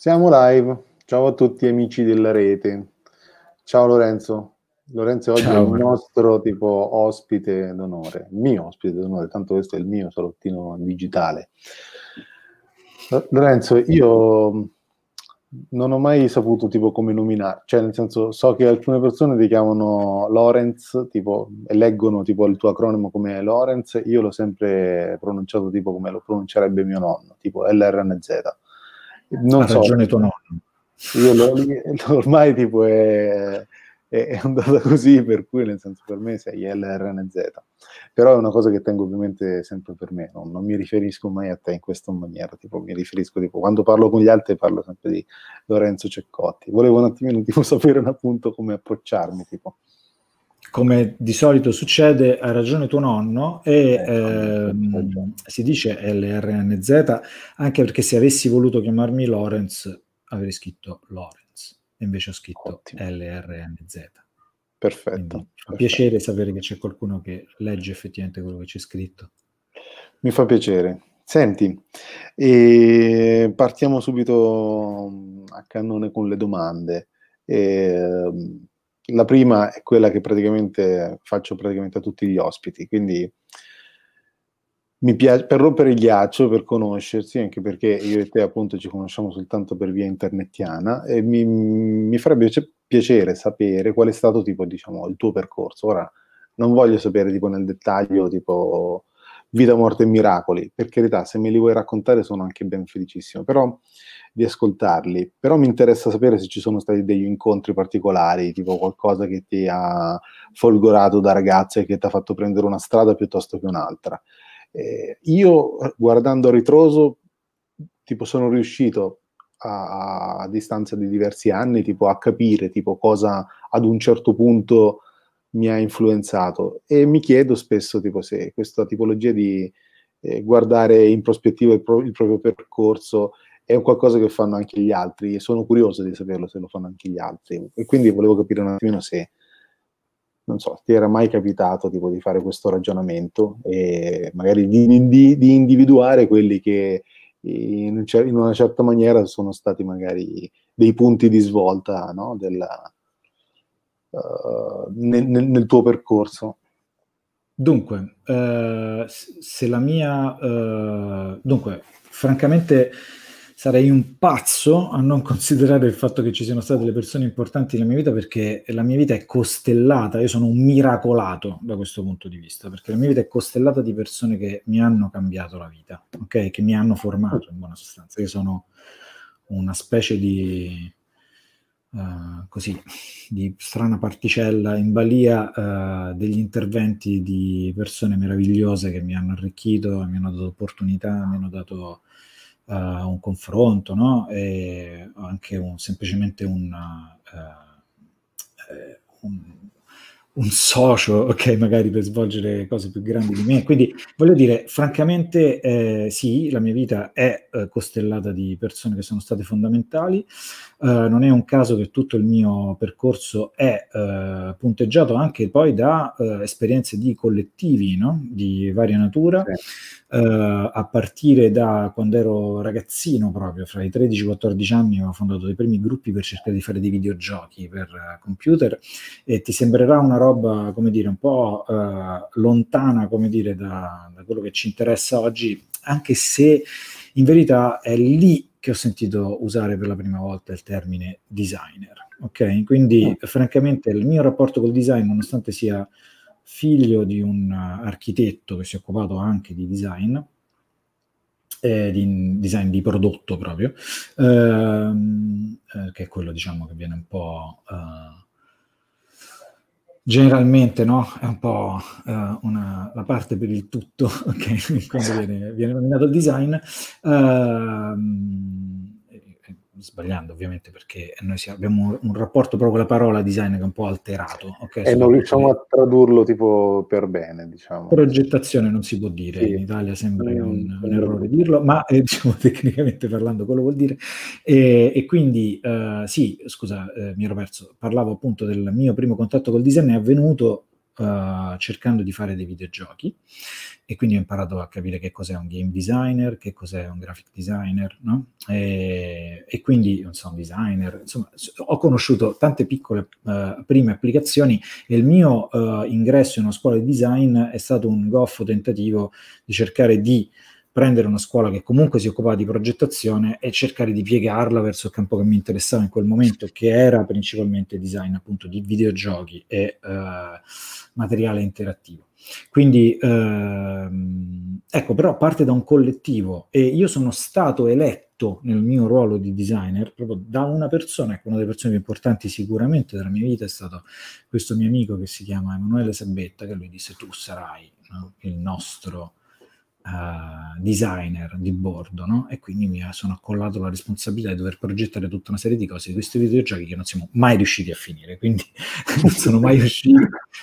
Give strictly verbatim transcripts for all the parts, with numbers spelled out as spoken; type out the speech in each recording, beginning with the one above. Siamo live, ciao a tutti amici della rete. Ciao Lorenzo, Lorenzo oggi ciao. È il nostro tipo ospite d'onore, il mio ospite d'onore, tanto questo è il mio salottino digitale. Lorenzo, io non ho mai saputo tipo come nominare, cioè nel senso so che alcune persone ti chiamano Lorenz tipo, e leggono tipo il tuo acronimo come Lorenz, io l'ho sempre pronunciato tipo come lo pronuncierebbe mio nonno, tipo L R N Z. Non ha so, ragione tuo nonno. Io lo, ormai tipo è, è andata così, per cui nel senso per me sei L R N Z, però è una cosa che tengo ovviamente sempre per me, no? Non mi riferisco mai a te in questa maniera, tipo mi riferisco tipo quando parlo con gli altri parlo sempre di Lorenzo Ceccotti. Volevo un attimino tipo sapere un appunto come appoggiarmi tipo. Come di solito succede, ha ragione tuo nonno, e eh, si dice L R N Z anche perché se avessi voluto chiamarmi Lorenz avrei scritto Lorenz, e invece ho scritto Ottimo. L R N Z. Perfetto. Quindi, fa perfetto. piacere sapere che c'è qualcuno che legge effettivamente quello che c'è scritto. Mi fa piacere. Senti, e partiamo subito a cannone con le domande. E, la prima è quella che praticamente faccio praticamente a tutti gli ospiti, quindi mi piace, per rompere il ghiaccio, per conoscersi, anche perché io e te appunto ci conosciamo soltanto per via internettiana, e mi, mi farebbe piacere sapere qual è stato tipo, diciamo, il tuo percorso. Ora non voglio sapere tipo nel dettaglio tipo vita, morte e miracoli, per carità, se me li vuoi raccontare sono anche ben felicissimo, però di ascoltarli, però mi interessa sapere se ci sono stati degli incontri particolari, tipo qualcosa che ti ha folgorato da ragazza e che ti ha fatto prendere una strada piuttosto che un'altra. Eh, io, guardando a ritroso, tipo sono riuscito a, a distanza di diversi anni tipo a capire tipo cosa ad un certo punto mi ha influenzato, e mi chiedo spesso tipo se questa tipologia di eh, guardare in prospettiva il, pro- il proprio percorso è un qualcosa che fanno anche gli altri, e sono curioso di saperlo se lo fanno anche gli altri, e quindi volevo capire un attimino se, non so, ti era mai capitato tipo di fare questo ragionamento e magari di, di, di individuare quelli che in, in una certa maniera sono stati magari dei punti di svolta, no? Della, Uh, nel, nel tuo percorso. Dunque, eh, se la mia eh, dunque, francamente sarei un pazzo a non considerare il fatto che ci siano state delle persone importanti nella mia vita, perché la mia vita è costellata, io sono un miracolato da questo punto di vista, perché la mia vita è costellata di persone che mi hanno cambiato la vita, ok? Che mi hanno formato, in buona sostanza. Io sono una specie di Uh, così, di strana particella in balia uh, degli interventi di persone meravigliose che mi hanno arricchito, mi hanno dato opportunità, mi hanno dato uh, un confronto, no? E anche un, semplicemente un, uh, un, un socio, ok, magari per svolgere cose più grandi di me. Quindi voglio dire, francamente, eh, sì, la mia vita è eh, costellata di persone che sono state fondamentali. Eh, non è un caso che tutto il mio percorso è eh, punteggiato anche poi da eh, esperienze di collettivi, no? Di varia natura, sì. eh, a partire da quando ero ragazzino, proprio fra i tredici e quattordici anni ho fondato dei primi gruppi per cercare di fare dei videogiochi per uh, computer, e ti sembrerà una roba roba, come dire, un po' eh, lontana, come dire, da, da quello che ci interessa oggi, anche se in verità è lì che ho sentito usare per la prima volta il termine designer, ok? Quindi, eh, francamente, il mio rapporto col design, nonostante sia figlio di un architetto che si è occupato anche di design, Eh, di design di prodotto proprio, ehm, eh, che è quello, diciamo, che viene un po' eh, generalmente, no? È un po' uh, una, la parte per il tutto, ok? Quando viene, viene nominato il design, uh, sbagliando ovviamente, perché noi siamo, abbiamo un, un rapporto proprio con la parola design che è un po' alterato, ok? E non riusciamo a tradurlo tipo per bene, diciamo. Progettazione non si può dire, sì. In Italia sembra che un, un errore dirlo, ma eh, diciamo, tecnicamente parlando quello vuol dire. E, e quindi, uh, sì, scusa, eh, mi ero perso, parlavo appunto del mio primo contatto col design, è avvenuto uh, cercando di fare dei videogiochi, e quindi ho imparato a capire che cos'è un game designer, che cos'è un graphic designer, no? E, e quindi un sound designer. Insomma, ho conosciuto tante piccole uh, prime applicazioni, e il mio uh, ingresso in una scuola di design è stato un goffo tentativo di cercare di prendere una scuola che comunque si occupava di progettazione e cercare di piegarla verso il campo che mi interessava in quel momento, che era principalmente design appunto di videogiochi e uh, materiale interattivo. Quindi uh, ecco, però parte da un collettivo, e io sono stato eletto nel mio ruolo di designer proprio da una persona, ecco, una delle persone più importanti sicuramente della mia vita è stato questo mio amico che si chiama Emanuele Sabetta, che lui disse: tu sarai, no, il nostro Uh, designer di bordo, no? E quindi mi sono accollato la responsabilità di dover progettare tutta una serie di cose di questi videogiochi che non siamo mai riusciti a finire, quindi non sono mai riusciti,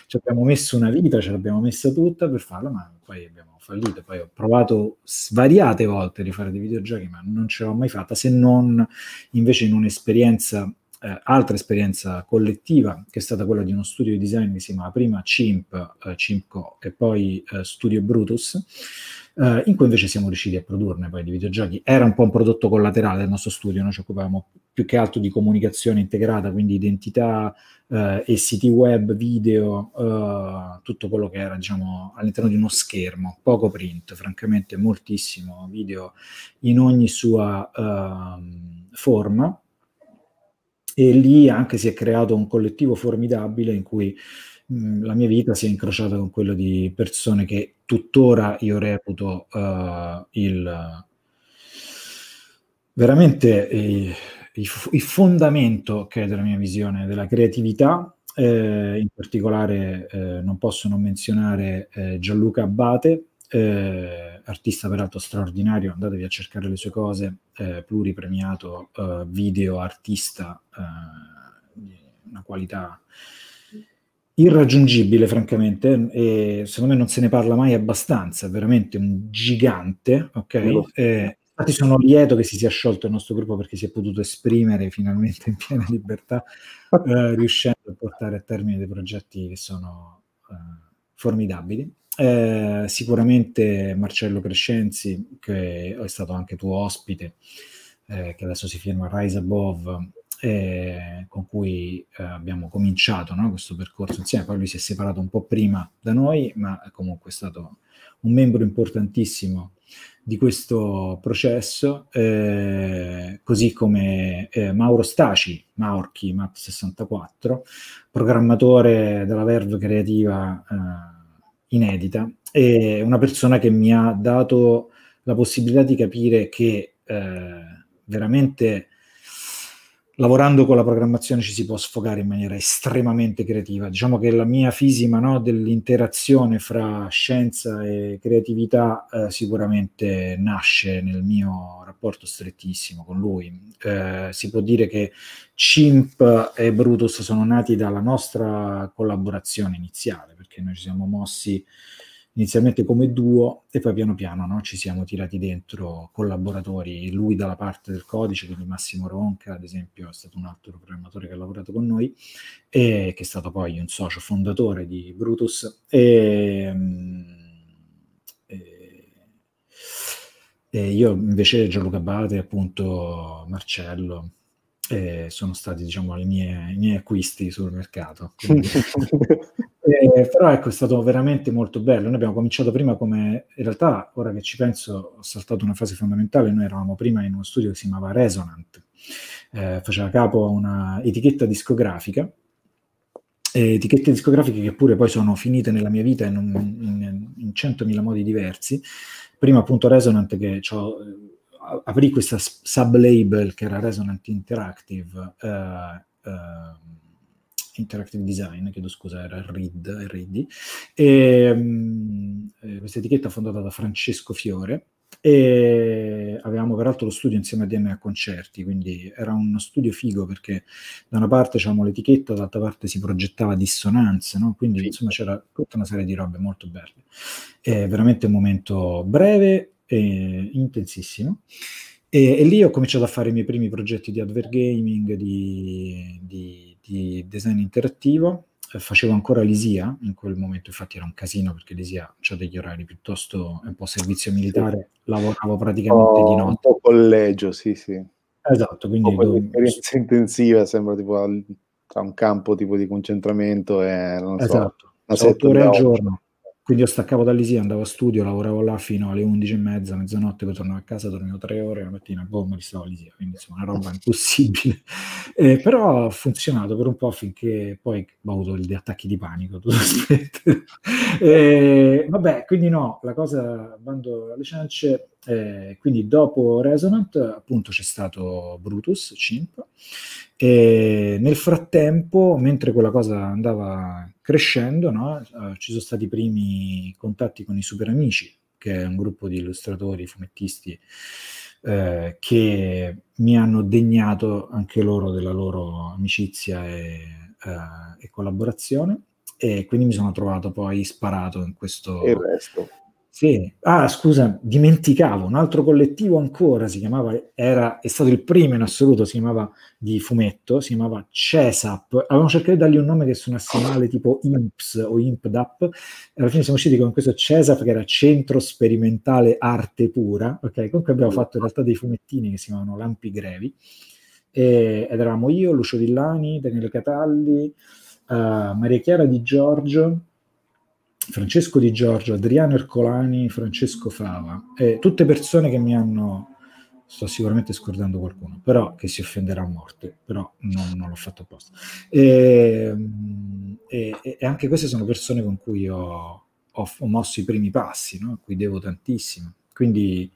ci abbiamo messo una vita, ce l'abbiamo messa tutta per farlo, ma poi abbiamo fallito. Poi ho provato svariate volte di fare dei videogiochi, ma non ce l'ho mai fatta, se non invece in un'esperienza, eh, altra esperienza collettiva, che è stata quella di uno studio di design che si chiamava prima CIMP, eh, CIMPCO, e poi eh, Studio Brutus, Uh, in cui invece siamo riusciti a produrne poi di videogiochi. Era un po' un prodotto collaterale del nostro studio, noi ci occupavamo più che altro di comunicazione integrata, quindi identità uh, e siti web, video, uh, tutto quello che era, diciamo, all'interno di uno schermo, poco print, francamente moltissimo video in ogni sua uh, forma, e lì anche si è creato un collettivo formidabile in cui la mia vita si è incrociata con quella di persone che tuttora io reputo uh, il veramente eh, il, il fondamento che è della mia visione della creatività. Eh, in particolare eh, non posso non menzionare eh, Gianluca Abate, eh, artista peraltro straordinario, andatevi a cercare le sue cose, eh, pluripremiato eh, video artista eh, di una qualità irraggiungibile francamente, e secondo me non se ne parla mai abbastanza, è veramente un gigante, ok? No. Eh, infatti sono lieto che si sia sciolto il nostro gruppo, perché si è potuto esprimere finalmente in piena libertà, eh, riuscendo a portare a termine dei progetti che sono eh, formidabili. Eh, sicuramente Marcello Crescenzi, che è stato anche tuo ospite, eh, che adesso si firma Rise Above, Eh, con cui eh, abbiamo cominciato, no, questo percorso insieme. Poi lui si è separato un po' prima da noi, ma comunque è stato un membro importantissimo di questo processo, eh, così come eh, Mauro Staci Maorchi, Mat sessantaquattro, programmatore della verve creativa eh, inedita, e una persona che mi ha dato la possibilità di capire che eh, veramente lavorando con la programmazione ci si può sfogare in maniera estremamente creativa. Diciamo che la mia fisima, no, dell'interazione fra scienza e creatività eh, sicuramente nasce nel mio rapporto strettissimo con lui. Eh, si può dire che CIMP e Brutus sono nati dalla nostra collaborazione iniziale, perché noi ci siamo mossi inizialmente come duo e poi piano piano, no, ci siamo tirati dentro collaboratori, lui dalla parte del codice, quindi Massimo Ronca ad esempio è stato un altro programmatore che ha lavorato con noi e che è stato poi un socio fondatore di Brutus, e, e, e io invece Gianluca Abate, appunto Marcello, e sono stati, diciamo, i miei, i miei acquisti sul mercato. Quindi, eh, però ecco, è stato veramente molto bello. Noi abbiamo cominciato prima come, in realtà ora che ci penso ho saltato una fase fondamentale, noi eravamo prima in uno studio che si chiamava Resonant, eh, faceva capo a una etichetta discografica, eh, etichette discografiche che pure poi sono finite nella mia vita in, un, in, in centomila modi diversi. Prima appunto Resonant, che c'ho aprì questa sub-label che era Resonant Interactive, uh, uh, Interactive Design, chiedo scusa, era R I D, e um, questa etichetta fondata da Francesco Fiore, e avevamo peraltro lo studio insieme a D N A Concerti, quindi era uno studio figo perché da una parte c'avevamo l'etichetta, dall'altra parte si progettava Dissonanze, no? Quindi sì, insomma c'era tutta una serie di robe molto belle, è veramente un momento breve e intensissimo, e, e lì ho cominciato a fare i miei primi progetti di advergaming, di, di, di design interattivo, facevo ancora l'ISIA in quel momento, infatti era un casino perché l'ISIA c'ha degli orari piuttosto, un po' servizio militare, sì. Lavoravo praticamente oh, di notte. Un po' collegio, sì, sì. Esatto, quindi... Un po' un'esperienza intensiva, sembra tipo al, tra un campo tipo di concentramento e... Non so, esatto, otto ore al giorno. Quindi io staccavo dall'ISIA, andavo a studio, lavoravo là fino alle undici e mezza, mezzanotte, poi tornavo a casa, dormivo tre ore, la mattina, boh, mi ristavo all'ISIA, quindi insomma una roba impossibile. Eh, però ha funzionato per un po' finché poi ho avuto gli attacchi di panico, tutto eh, vabbè, quindi no, la cosa, bando alle ciance, eh, quindi dopo Resonant appunto c'è stato Brutus, C I M P, e nel frattempo, mentre quella cosa andava... crescendo, no? Uh, ci sono stati i primi contatti con i Super Amici, che è un gruppo di illustratori, fumettisti, eh, che mi hanno degnato anche loro della loro amicizia e, uh, e collaborazione, e quindi mi sono trovato poi sparato in questo... E il resto. Sì. Ah, scusa, dimenticavo, un altro collettivo ancora si chiamava, era, è stato il primo in assoluto, si chiamava, di fumetto, si chiamava CESAP. Avevamo cercato di dargli un nome che suonasse male, tipo I M P S o I M P D A P, e alla fine siamo usciti con questo CESAP, che era Centro Sperimentale Arte Pura, ok? Comunque abbiamo fatto in realtà dei fumettini che si chiamavano Lampi Grevi, e, ed eravamo io, Lucio Villani, Daniele Catalli, uh, Maria Chiara Di Giorgio, Francesco Di Giorgio, Adriano Ercolani, Francesco Fava, eh, tutte persone che mi hanno, sto sicuramente scordando qualcuno, però che si offenderà a morte, però non, non l'ho fatto apposta. E, e, e anche queste sono persone con cui ho, ho, ho mosso i primi passi, no? A cui devo tantissimo, quindi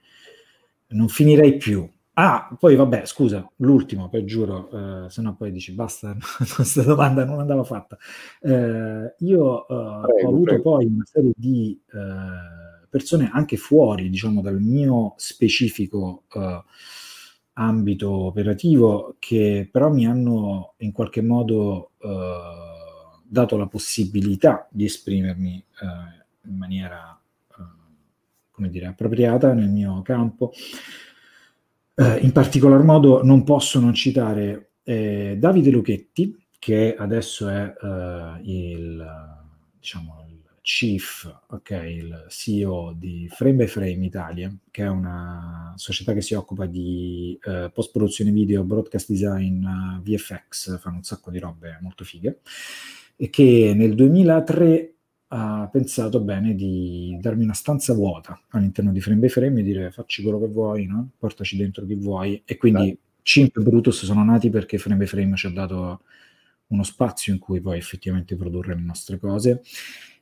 non finirei più. Ah, poi vabbè, scusa, l'ultimo, poi giuro, eh, se no poi dici basta, questa domanda non andava fatta. Eh, io eh, prego, ho avuto prego. poi una serie di eh, persone anche fuori, diciamo, dal mio specifico eh, ambito operativo, che però mi hanno in qualche modo eh, dato la possibilità di esprimermi eh, in maniera, eh, come dire, appropriata nel mio campo. Eh, in particolar modo non posso non citare eh, Davide Luchetti, che adesso è eh, il, diciamo, il chief, okay, il C E O di Frame by Frame Italia, che è una società che si occupa di eh, post-produzione video, broadcast design, V F X, fanno un sacco di robe molto fighe, e che nel duemilatré ha pensato bene di darmi una stanza vuota all'interno di Frame by Frame e dire facci quello che vuoi, no? Portaci dentro chi vuoi. E quindi Beh. Cimp e Brutus sono nati perché Frame by Frame ci ha dato uno spazio in cui poi effettivamente produrre le nostre cose,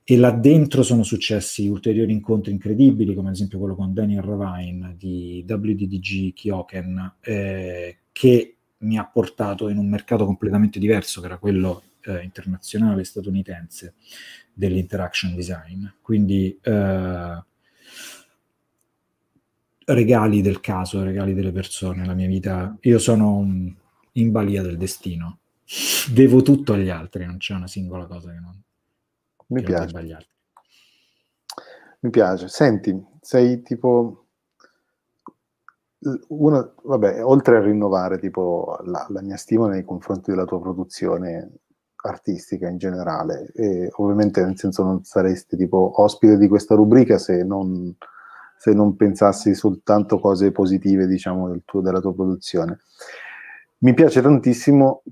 e là dentro sono successi ulteriori incontri incredibili, come ad esempio quello con Daniel Ravine di W D D G Kyoken, eh, che mi ha portato in un mercato completamente diverso, che era quello eh, internazionale statunitense dell'interaction design, quindi eh, regali del caso, regali delle persone, la mia vita, io sono in balia del destino, devo tutto agli altri, non c'è una singola cosa che non mi che piace, non altri. Mi piace, senti, sei tipo una, vabbè, oltre a rinnovare tipo la, la mia stima nei confronti della tua produzione artistica in generale, e ovviamente nel senso non saresti tipo ospite di questa rubrica se non, se non pensassi soltanto cose positive, diciamo, del tuo, della tua produzione. Mi piace tantissimo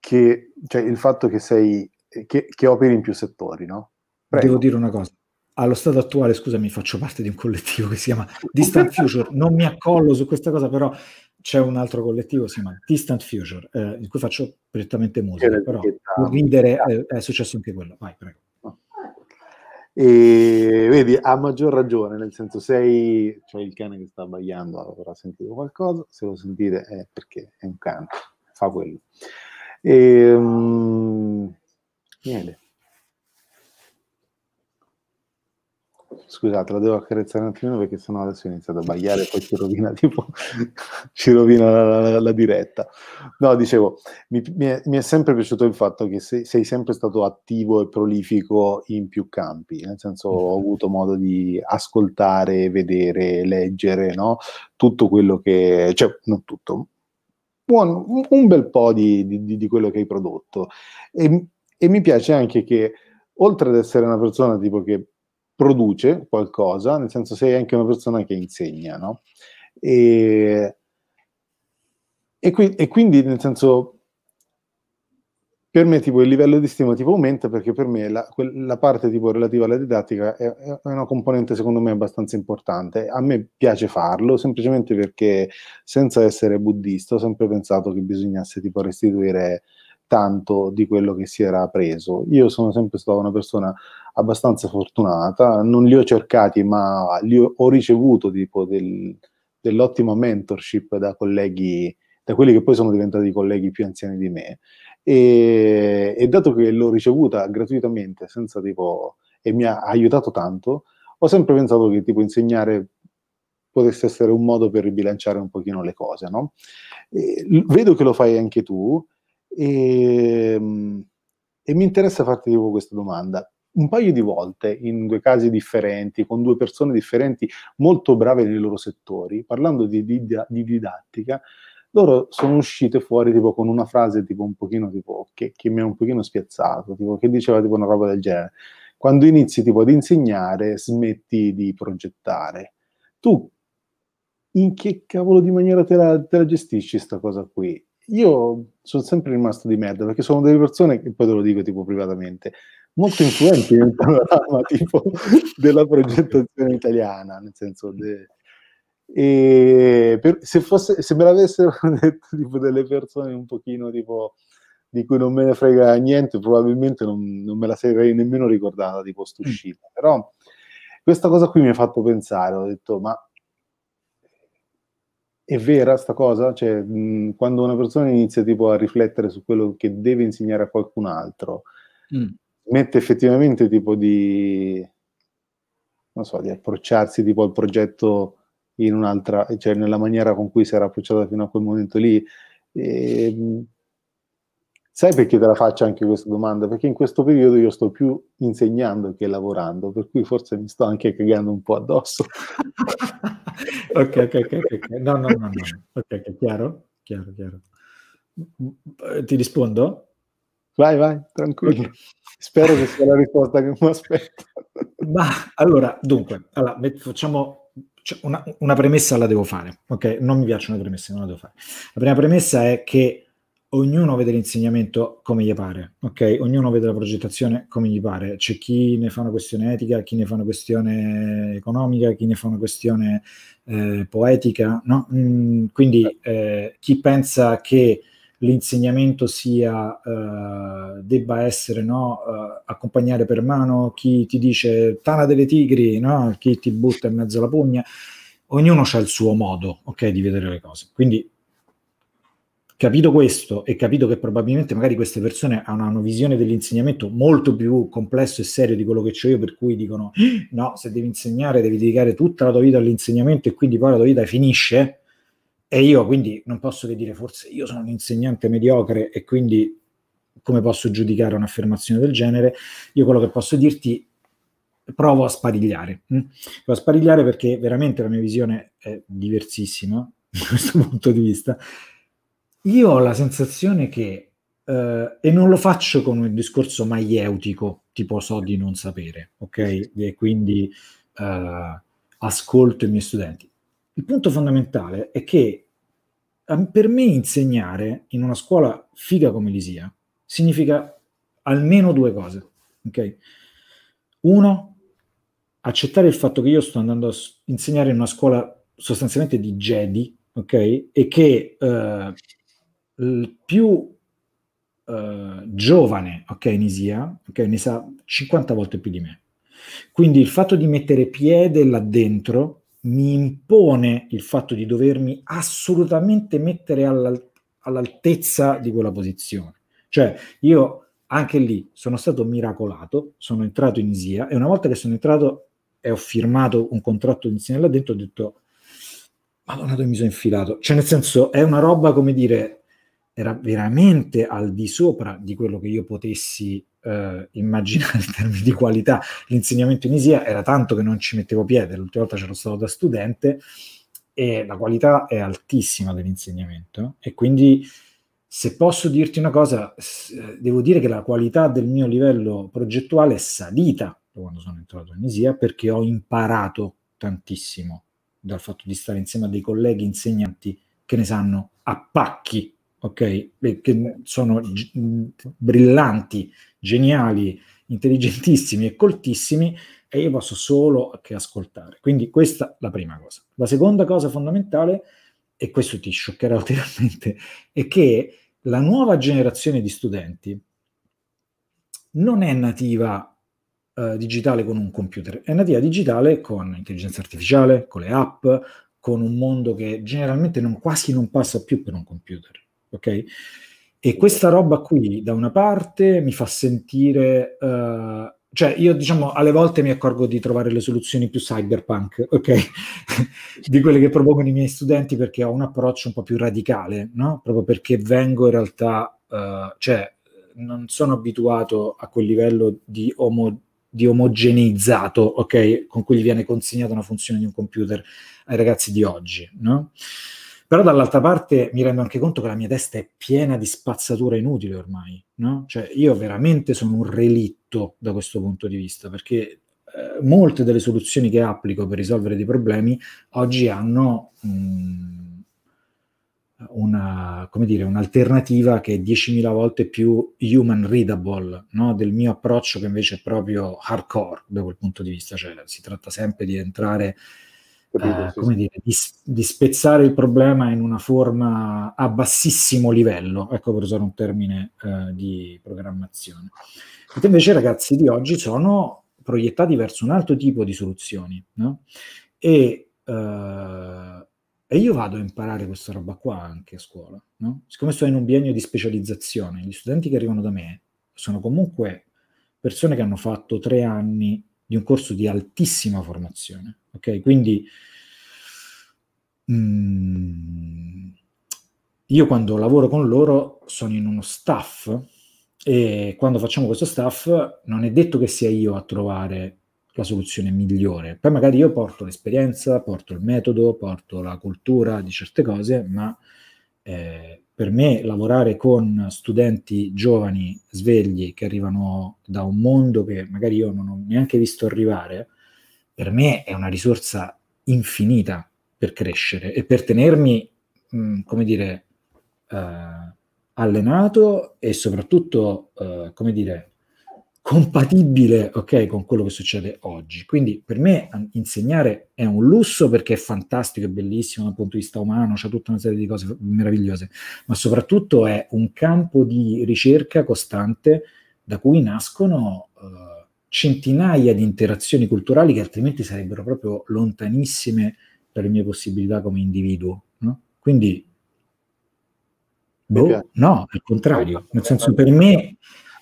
che, cioè, il fatto che sei che, che operi in più settori, no? Prego. Devo dire una cosa. Allo stato attuale, scusami, faccio parte di un collettivo che si chiama Distant Future, non mi accollo su questa cosa, però c'è un altro collettivo che si chiama Distant Future, eh, in cui faccio prettamente musica, però per ridere è, è successo anche quello. Vai, prego. E vedi, ha maggior ragione, nel senso sei, cioè il cane che sta abbaiando avrà sentito qualcosa, se lo sentite è perché è un cane, fa quello. E, um, niente. Scusate, la devo accarezzare un attimino perché sennò adesso inizia ad abbaiare e poi ci rovina, tipo, ci rovina la, la, la diretta. No, dicevo, mi, mi, è, mi è sempre piaciuto il fatto che sei, sei sempre stato attivo e prolifico in più campi, nel senso ho avuto modo di ascoltare, vedere, leggere, no? Tutto quello che... cioè, non tutto, un, un bel po' di, di, di quello che hai prodotto. E, E mi piace anche che, oltre ad essere una persona tipo che produce qualcosa, nel senso sei anche una persona che insegna, no? E, e, qui, e quindi, nel senso, per me tipo il livello di stima tipo aumenta, perché per me la, la parte tipo relativa alla didattica è, è una componente secondo me abbastanza importante. A me piace farlo, semplicemente perché, senza essere buddista, ho sempre pensato che bisognasse tipo restituire tanto di quello che si era preso. Io sono sempre stata una persona abbastanza fortunata, non li ho cercati, ma li ho, ho ricevuto tipo del, dell'ottima mentorship da colleghi, da quelli che poi sono diventati colleghi più anziani di me, e, e dato che l'ho ricevuta gratuitamente, senza tipo, e mi ha aiutato tanto, ho sempre pensato che tipo insegnare potesse essere un modo per ribilanciare un pochino le cose, no? E, vedo che lo fai anche tu, e, e mi interessa farti tipo questa domanda. Un paio di volte, in due casi differenti, con due persone differenti, molto brave nei loro settori, parlando di, di, di didattica, loro sono uscite fuori tipo con una frase tipo un pochino tipo che, che mi ha un pochino spiazzato, tipo, che diceva tipo una roba del genere: quando inizi tipo ad insegnare, smetti di progettare. Tu in che cavolo di maniera te la, te la gestisci sta cosa qui? Io sono sempre rimasto di merda, perché sono delle persone che, poi te lo dico tipo privatamente, molto influenti nel panorama tipo della progettazione italiana, nel senso de... e per, se, fosse, se me l'avessero detto tipo delle persone un pochino tipo di cui non me ne frega niente, probabilmente non, non me la sarei nemmeno ricordata tipo st'uscita. Però questa cosa qui mi ha fatto pensare, ho detto: ma è vera sta cosa? Cioè, mh, quando una persona inizia tipo a riflettere su quello che deve insegnare a qualcun altro, mm. mette effettivamente tipo di, non so, di approcciarsi tipo al progetto in un'altra, cioè nella maniera con cui si era approcciata fino a quel momento lì. E, sai perché te la faccio anche questa domanda? Perché in questo periodo io sto più insegnando che lavorando, per cui forse mi sto anche cagando un po' addosso. Ok, ok, ok, ok. No, no, no, no. Ok, okay. Chiaro? Chiaro, chiaro. Ti rispondo? Vai, vai, tranquillo. Spero che sia la risposta che mi aspetto. Ma allora, dunque, allora, facciamo cioè una, una premessa, la devo fare, ok? Non mi piacciono le premesse, non la devo fare. La prima premessa è che ognuno vede l'insegnamento come gli pare, ok? Ognuno vede la progettazione come gli pare. C'è chi ne fa una questione etica, chi ne fa una questione economica, chi ne fa una questione eh, poetica, no? Mm, quindi eh, chi pensa che l'insegnamento sia uh, debba essere, no, uh, accompagnare per mano, chi ti dice tana delle tigri, no, chi ti butta in mezzo alla pugna. Ognuno ha il suo modo, ok, di vedere le cose. Quindi, capito questo, e capito che probabilmente magari queste persone hanno una visione dell'insegnamento molto più complesso e serio di quello che ho io, per cui dicono: no, se devi insegnare devi dedicare tutta la tua vita all'insegnamento, e quindi poi la tua vita finisce. E io quindi non posso che dire, forse io sono un insegnante mediocre, e quindi come posso giudicare un'affermazione del genere? Io quello che posso dirti, provo a sparigliare. Provo a sparigliare perché veramente la mia visione è diversissima da questo punto di vista. Io ho la sensazione che, eh, e non lo faccio con un discorso maieutico, tipo so di non sapere, ok? E quindi eh, ascolto i miei studenti. Il punto fondamentale è che per me insegnare in una scuola figa come l'ISIA significa almeno due cose, ok? Uno, accettare il fatto che io sto andando a insegnare in una scuola sostanzialmente di Jedi, ok? E che eh, il più eh, giovane, ok, in ISIA, ok, ne sa cinquanta volte più di me. Quindi il fatto di mettere piede là dentro mi impone il fatto di dovermi assolutamente mettere all'al- all'altezza di quella posizione. Cioè, io anche lì sono stato miracolato, sono entrato in ISIA, e una volta che sono entrato e ho firmato un contratto di insegnare là dentro, ho detto: madonna, dove mi sono infilato? Cioè, nel senso, è una roba, come dire, era veramente al di sopra di quello che io potessi Uh, immaginare in termini di qualità. L'insegnamento in ISIA era tanto che non ci mettevo piede, l'ultima volta c'ero stato da studente, e la qualità è altissima dell'insegnamento, e quindi Se posso dirti una cosa, devo dire che la qualità del mio livello progettuale è salita da quando sono entrato in ISIA, perché ho imparato tantissimo dal fatto di stare insieme a dei colleghi insegnanti che ne sanno a pacchi, ok? Che sono brillanti, geniali, intelligentissimi e coltissimi, e io posso solo che ascoltare. Quindi questa è la prima cosa. La seconda cosa fondamentale, e questo ti scioccherà ulteriormente, è che la nuova generazione di studenti non è nativa eh, digitale con un computer, è nativa digitale con intelligenza artificiale, con le app, con un mondo che generalmente non, quasi non passa più per un computer, ok? E questa roba qui, da una parte, mi fa sentire... Eh, cioè, io, diciamo, alle volte mi accorgo di trovare le soluzioni più cyberpunk, ok? Di quelle che propongono i miei studenti, perché ho un approccio un po' più radicale, no? Proprio perché vengo in realtà, uh, cioè, non sono abituato a quel livello di, omo, di omogeneizzato, ok? Con cui gli viene consegnata una funzione di un computer ai ragazzi di oggi, no? Però dall'altra parte mi rendo anche conto che la mia testa è piena di spazzatura inutile ormai, no? Cioè io veramente sono un relitto da questo punto di vista, perché eh, molte delle soluzioni che applico per risolvere dei problemi oggi hanno um, una, come dire, un'alternativa che è diecimila volte più human readable, no? Del mio approccio, che invece è proprio hardcore da quel punto di vista, cioè si tratta sempre di entrare... Uh, come dire, di, di spezzare il problema in una forma a bassissimo livello, ecco, per usare un termine uh, di programmazione. E invece i ragazzi di oggi sono proiettati verso un altro tipo di soluzioni, no? E, uh, e io vado a imparare questa roba qua anche a scuola, no? Siccome sto in un biennio di specializzazione, gli studenti che arrivano da me sono comunque persone che hanno fatto tre anni di un corso di altissima formazione, ok? Quindi mh, io quando lavoro con loro sono in uno staff, e quando facciamo questo staff non è detto che sia io a trovare la soluzione migliore. Poi magari io porto l'esperienza, porto il metodo, porto la cultura di certe cose, ma eh, per me lavorare con studenti giovani, svegli, che arrivano da un mondo che magari io non ho neanche visto arrivare, per me è una risorsa infinita per crescere e per tenermi, mh, come dire, eh, allenato e soprattutto, eh, come dire, compatibile, ok, con quello che succede oggi. Quindi per me insegnare è un lusso, perché è fantastico, è bellissimo dal punto di vista umano, c'è tutta una serie di cose meravigliose, ma soprattutto è un campo di ricerca costante da cui nascono... Eh, centinaia di interazioni culturali che altrimenti sarebbero proprio lontanissime dalle mie possibilità come individuo, no? Quindi boh, no, al contrario, nel senso, per me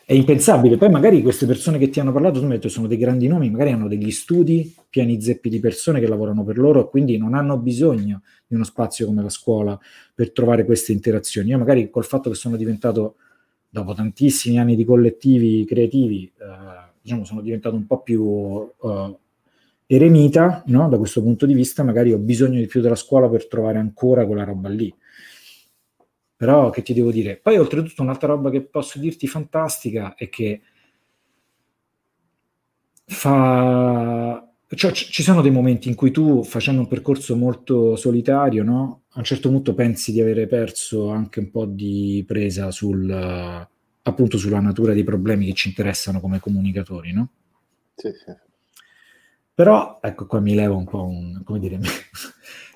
è impensabile. Poi magari queste persone che ti hanno parlato, tu mi hai detto, sono dei grandi nomi, magari hanno degli studi pieni zeppi di persone che lavorano per loro, quindi non hanno bisogno di uno spazio come la scuola per trovare queste interazioni. Io magari col fatto che sono diventato, dopo tantissimi anni di collettivi creativi, eh, diciamo, sono diventato un po' più uh, eremita, no? Da questo punto di vista magari ho bisogno di più della scuola per trovare ancora quella roba lì. Però che ti devo dire? Poi oltretutto un'altra roba che posso dirti fantastica è che fa... cioè, ci sono dei momenti in cui tu, facendo un percorso molto solitario, no? A un certo punto pensi di avere perso anche un po' di presa sul... Uh, appunto sulla natura dei problemi che ci interessano come comunicatori, no? Sì, sì. Però, ecco, qua mi levo un po' un, come dire, mi,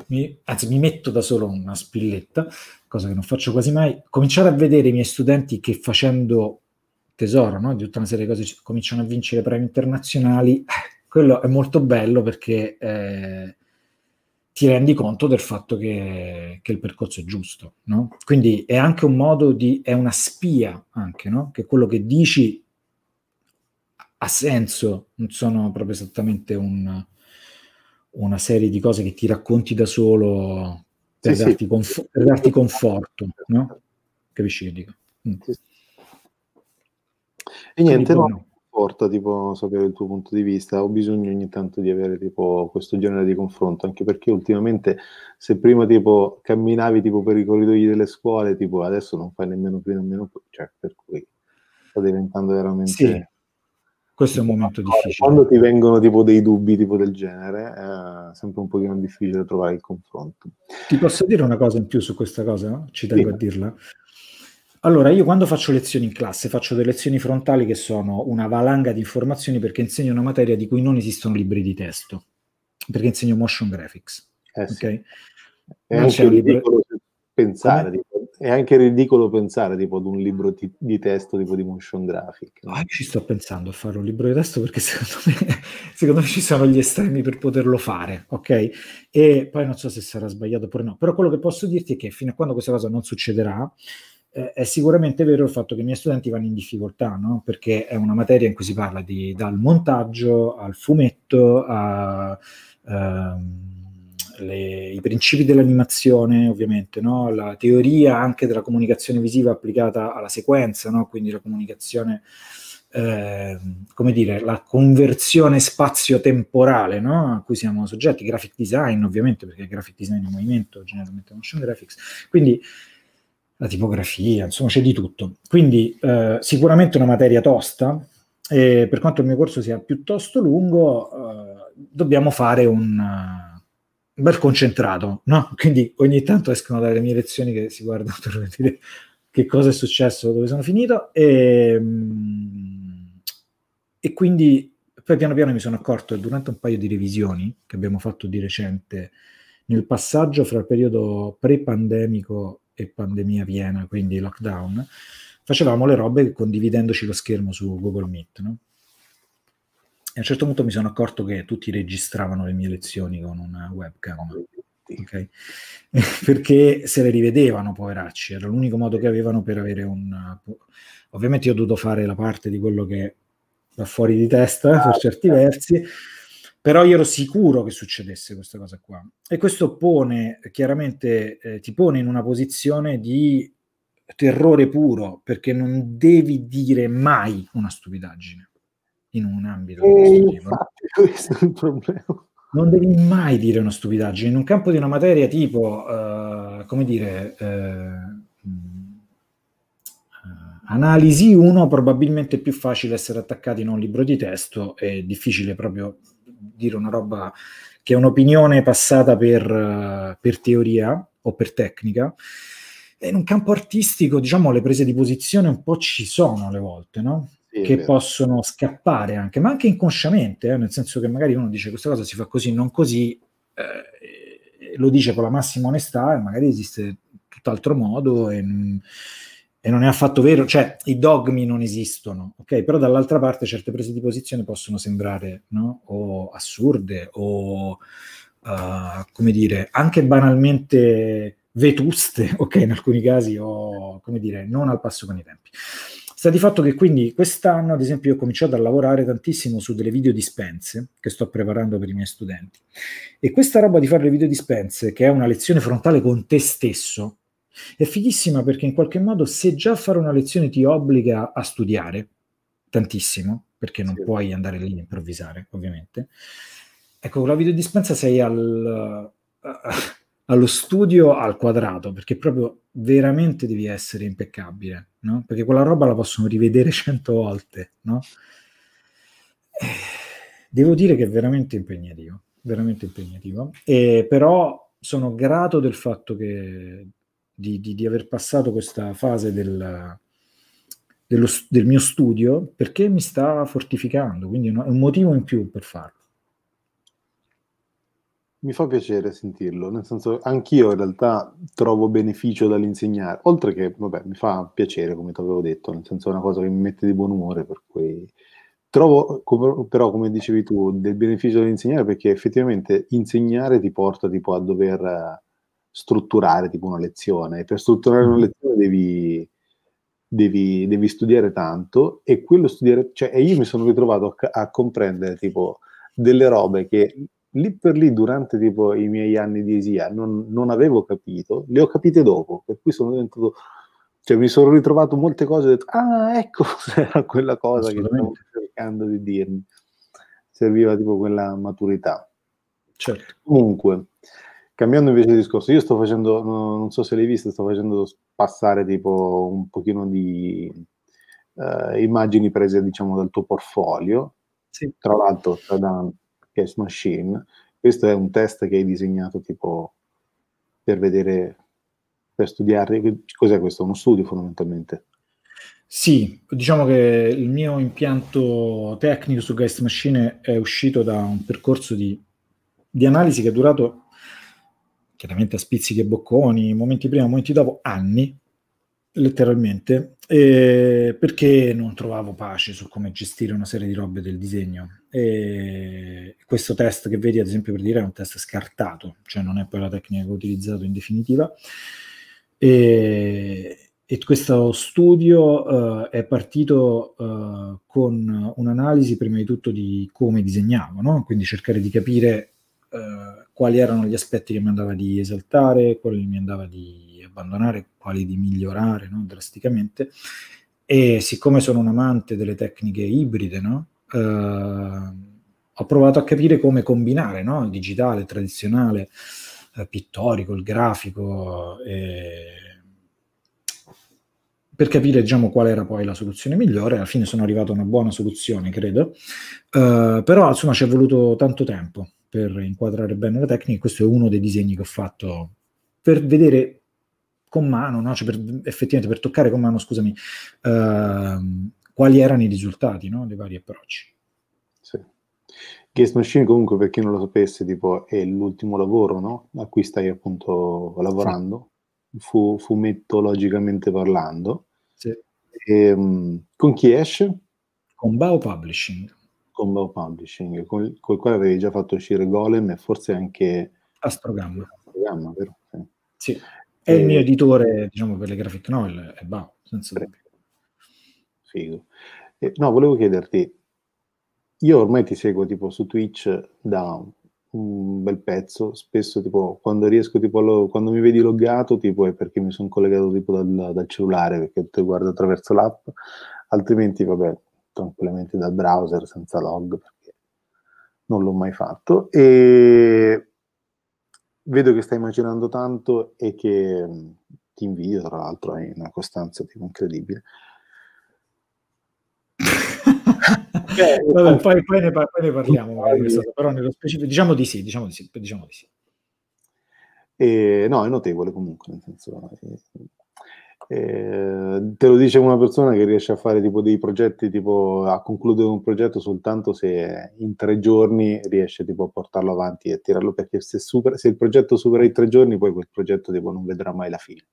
mi, anzi mi metto da solo una spilletta, cosa che non faccio quasi mai, cominciare a vedere i miei studenti che, facendo tesoro, no, di tutta una serie di cose, cominciano a vincere premi internazionali, quello è molto bello, perché eh, ti rendi conto del fatto che, che il percorso è giusto, no? Quindi è anche un modo di, è una spia anche, no? Che quello che dici ha senso, non sono proprio esattamente un, una serie di cose che ti racconti da solo per, sì, darti, sì. Conf- per darti conforto, no? Capisci che dico? Mm. E niente, no, conforta, tipo sapere il tuo punto di vista. Ho bisogno ogni tanto di avere tipo questo genere di confronto, anche perché ultimamente, se prima tipo camminavi tipo per i corridoi delle scuole, tipo adesso non fai nemmeno più nemmeno più, cioè, per cui sta diventando veramente... Sì. Questo è un momento difficile. Quando ti vengono tipo dei dubbi tipo del genere, è sempre un pochino difficile trovare il confronto. Ti posso dire una cosa in più su questa cosa? No? Ci tengo sì. a dirla. Allora, io quando faccio lezioni in classe, faccio delle lezioni frontali che sono una valanga di informazioni, perché insegno una materia di cui non esistono libri di testo, perché insegno motion graphics. Eh sì. Okay? È, anche ridicolo pensare, tipo, è anche ridicolo pensare tipo ad un libro ti, di testo tipo di motion graphic. No? Ah, io ci sto pensando a fare un libro di testo, perché secondo me, secondo me ci sono gli estremi per poterlo fare, ok? E poi non so se sarà sbagliato oppure no, però quello che posso dirti è che fino a quando questa cosa non succederà, Eh, è sicuramente vero il fatto che i miei studenti vanno in difficoltà, no? Perché è una materia in cui si parla di, dal montaggio al fumetto, a, ehm, le, i principi dell'animazione, ovviamente, no? La teoria anche della comunicazione visiva applicata alla sequenza, no? Quindi la comunicazione, eh, come dire, la conversione spazio-temporale, no? A cui siamo soggetti, graphic design, ovviamente, perché graphic design è un movimento, generalmente motion graphics, quindi la tipografia, insomma c'è di tutto. Quindi eh, sicuramente una materia tosta, e per quanto il mio corso sia piuttosto lungo, eh, dobbiamo fare un, uh, un bel concentrato, no? Quindi ogni tanto escono dalle mie lezioni che si guardano per vedere che cosa è successo, dove sono finito, e, e quindi poi piano piano mi sono accorto, durante un paio di revisioni che abbiamo fatto di recente, nel passaggio fra il periodo pre-pandemico e pandemia piena, quindi lockdown, facevamo le robe condividendoci lo schermo su Google Meet, no? E a un certo punto mi sono accorto che tutti registravano le mie lezioni con una webcam, okay? Perché se le rivedevano, poveracci, era l'unico modo che avevano per avere un... Ovviamente io ho dovuto fare la parte di quello che va fuori di testa, per certi versi, però io ero sicuro che succedesse questa cosa qua. E questo pone, chiaramente, eh, ti pone in una posizione di terrore puro, perché non devi dire mai una stupidaggine in un ambito di questo tipo. Infatti, questo è il problema. Non devi mai dire una stupidaggine. In un campo di una materia tipo, uh, come dire... Uh, analisi uno, probabilmente è più facile essere attaccati in un libro di testo, è difficile proprio... dire una roba che è un'opinione passata per, per teoria o per tecnica. E in un campo artistico, diciamo, le prese di posizione un po' ci sono alle volte, no? Sì, che possono scappare anche, ma anche inconsciamente, eh? Nel senso che magari uno dice questa cosa si fa così, non così, eh, lo dice con la massima onestà e magari esiste tutt'altro modo e... e non è affatto vero, cioè i dogmi non esistono, ok? Però dall'altra parte certe prese di posizione possono sembrare, no? O assurde, o, uh, come dire, anche banalmente vetuste, ok? In alcuni casi, o, come dire, non al passo con i tempi. Sta di fatto che quindi quest'anno, ad esempio, io ho cominciato a lavorare tantissimo su delle videodispense che sto preparando per i miei studenti. E questa roba di fare le videodispense, che è una lezione frontale con te stesso, è fighissima, perché in qualche modo, se già fare una lezione ti obbliga a studiare tantissimo, perché non sì. puoi andare lì a improvvisare, ovviamente, ecco, con la videodispensa sei al, allo studio al quadrato, perché proprio veramente devi essere impeccabile, no? Perché quella roba la possono rivedere cento volte, no? Devo dire che è veramente impegnativo, veramente impegnativo, e però sono grato del fatto che Di, di, di aver passato questa fase del, dello, del mio studio, perché mi sta fortificando, quindi è un motivo in più per farlo. Mi fa piacere sentirlo, nel senso, anch'io in realtà trovo beneficio dall'insegnare, oltre che, vabbè, mi fa piacere, come ti avevo detto, nel senso è una cosa che mi mette di buon umore, per cui... Trovo, però, come dicevi tu, del beneficio dall'insegnare, perché effettivamente insegnare ti porta tipo a dover... strutturare tipo una lezione, e per strutturare una lezione devi, devi, devi studiare tanto, e quello studiare, cioè, e io mi sono ritrovato a, a comprendere tipo delle robe che lì per lì durante tipo i miei anni di I S I A non, non avevo capito, le ho capite dopo, per cui sono diventato, cioè mi sono ritrovato molte cose e ho detto, ah, ecco, era quella cosa che non cercando di dirmi. Serviva tipo quella maturità. Certo. Comunque, cambiando invece il discorso, io sto facendo, non so se l'hai visto, sto facendo passare tipo un pochino di eh, immagini prese, diciamo, dal tuo portfolio. Sì. Tra l'altro, da Geist Machine. Questo è un test che hai disegnato tipo per vedere, per studiare. Cos'è questo? Uno studio fondamentalmente? Sì, diciamo che il mio impianto tecnico su Geist Machine è uscito da un percorso di, di analisi che è durato chiaramente a spizzichi e bocconi, momenti prima, momenti dopo, anni, letteralmente, e perché non trovavo pace su come gestire una serie di robe del disegno. E questo test che vedi, ad esempio, per dire, è un test scartato, cioè non è poi la tecnica che ho utilizzato in definitiva. E... E questo studio uh, è partito uh, con un'analisi prima di tutto di come disegnavo, no? Quindi cercare di capire uh, quali erano gli aspetti che mi andava di esaltare, quali mi andava di abbandonare, quali di migliorare, no? Drasticamente. E siccome sono un amante delle tecniche ibride, no? Uh, ho provato a capire come combinare, no? Il digitale, il tradizionale, il pittorico, il grafico... E... per capire, diciamo, qual era poi la soluzione migliore. Alla fine sono arrivato a una buona soluzione, credo, uh, però insomma ci è voluto tanto tempo per inquadrare bene la tecnica. Questo è uno dei disegni che ho fatto per vedere con mano, no? Cioè per, effettivamente per toccare con mano, scusami, uh, quali erano i risultati, no? Dei vari approcci. Sì. Geist Machine, comunque, per chi non lo sapesse, tipo, è l'ultimo lavoro, no? A cui stai appunto lavorando. Sì. Fu, fumettologicamente parlando. Sì. E, um, con chi esce? Con Bao Publishing. Con Bao Publishing, col, col quale avevi già fatto uscire Golem e forse anche Astrogamma. Astrogamma, vero? Sì. Sì. È e... il mio editore, diciamo, per le graphic novel, è Bao, senza dubbio. Figo. E, no, volevo chiederti, io ormai ti seguo tipo su Twitch da... un bel pezzo, spesso tipo quando riesco, tipo lo, quando mi vedi loggato, tipo è perché mi sono collegato tipo dal, dal cellulare, perché te guardo attraverso l'app, altrimenti vabbè, tranquillamente dal browser senza log, perché non l'ho mai fatto. E vedo che stai immaginando tanto e che ti invidio, tra l'altro hai una costanza tipo incredibile. Beh, vabbè, poi, poi, ne par- poi ne parliamo, però nello specifico diciamo di sì, diciamo di sì, diciamo di sì. E, no, è notevole comunque, nel senso, eh, te lo dice una persona che riesce a fare tipo dei progetti, tipo a concludere un progetto soltanto se in tre giorni riesce tipo a portarlo avanti e a tirarlo, perché se, supera, se il progetto supera i tre giorni poi quel progetto tipo non vedrà mai la fine.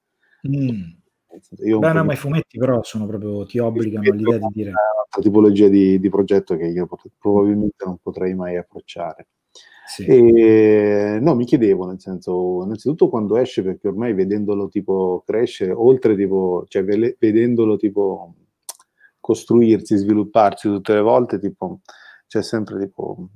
Mm. Io Beh, no, ma i fumetti però sono proprio, ti obbligano all'idea di dire... una tipologia di, di progetto che io pot- probabilmente non potrei mai approcciare. Sì. E, no, mi chiedevo, nel senso, innanzitutto quando esce, perché ormai vedendolo tipo crescere, oltre tipo, cioè vele- vedendolo tipo costruirsi, svilupparsi tutte le volte, tipo, c'è sempre tipo...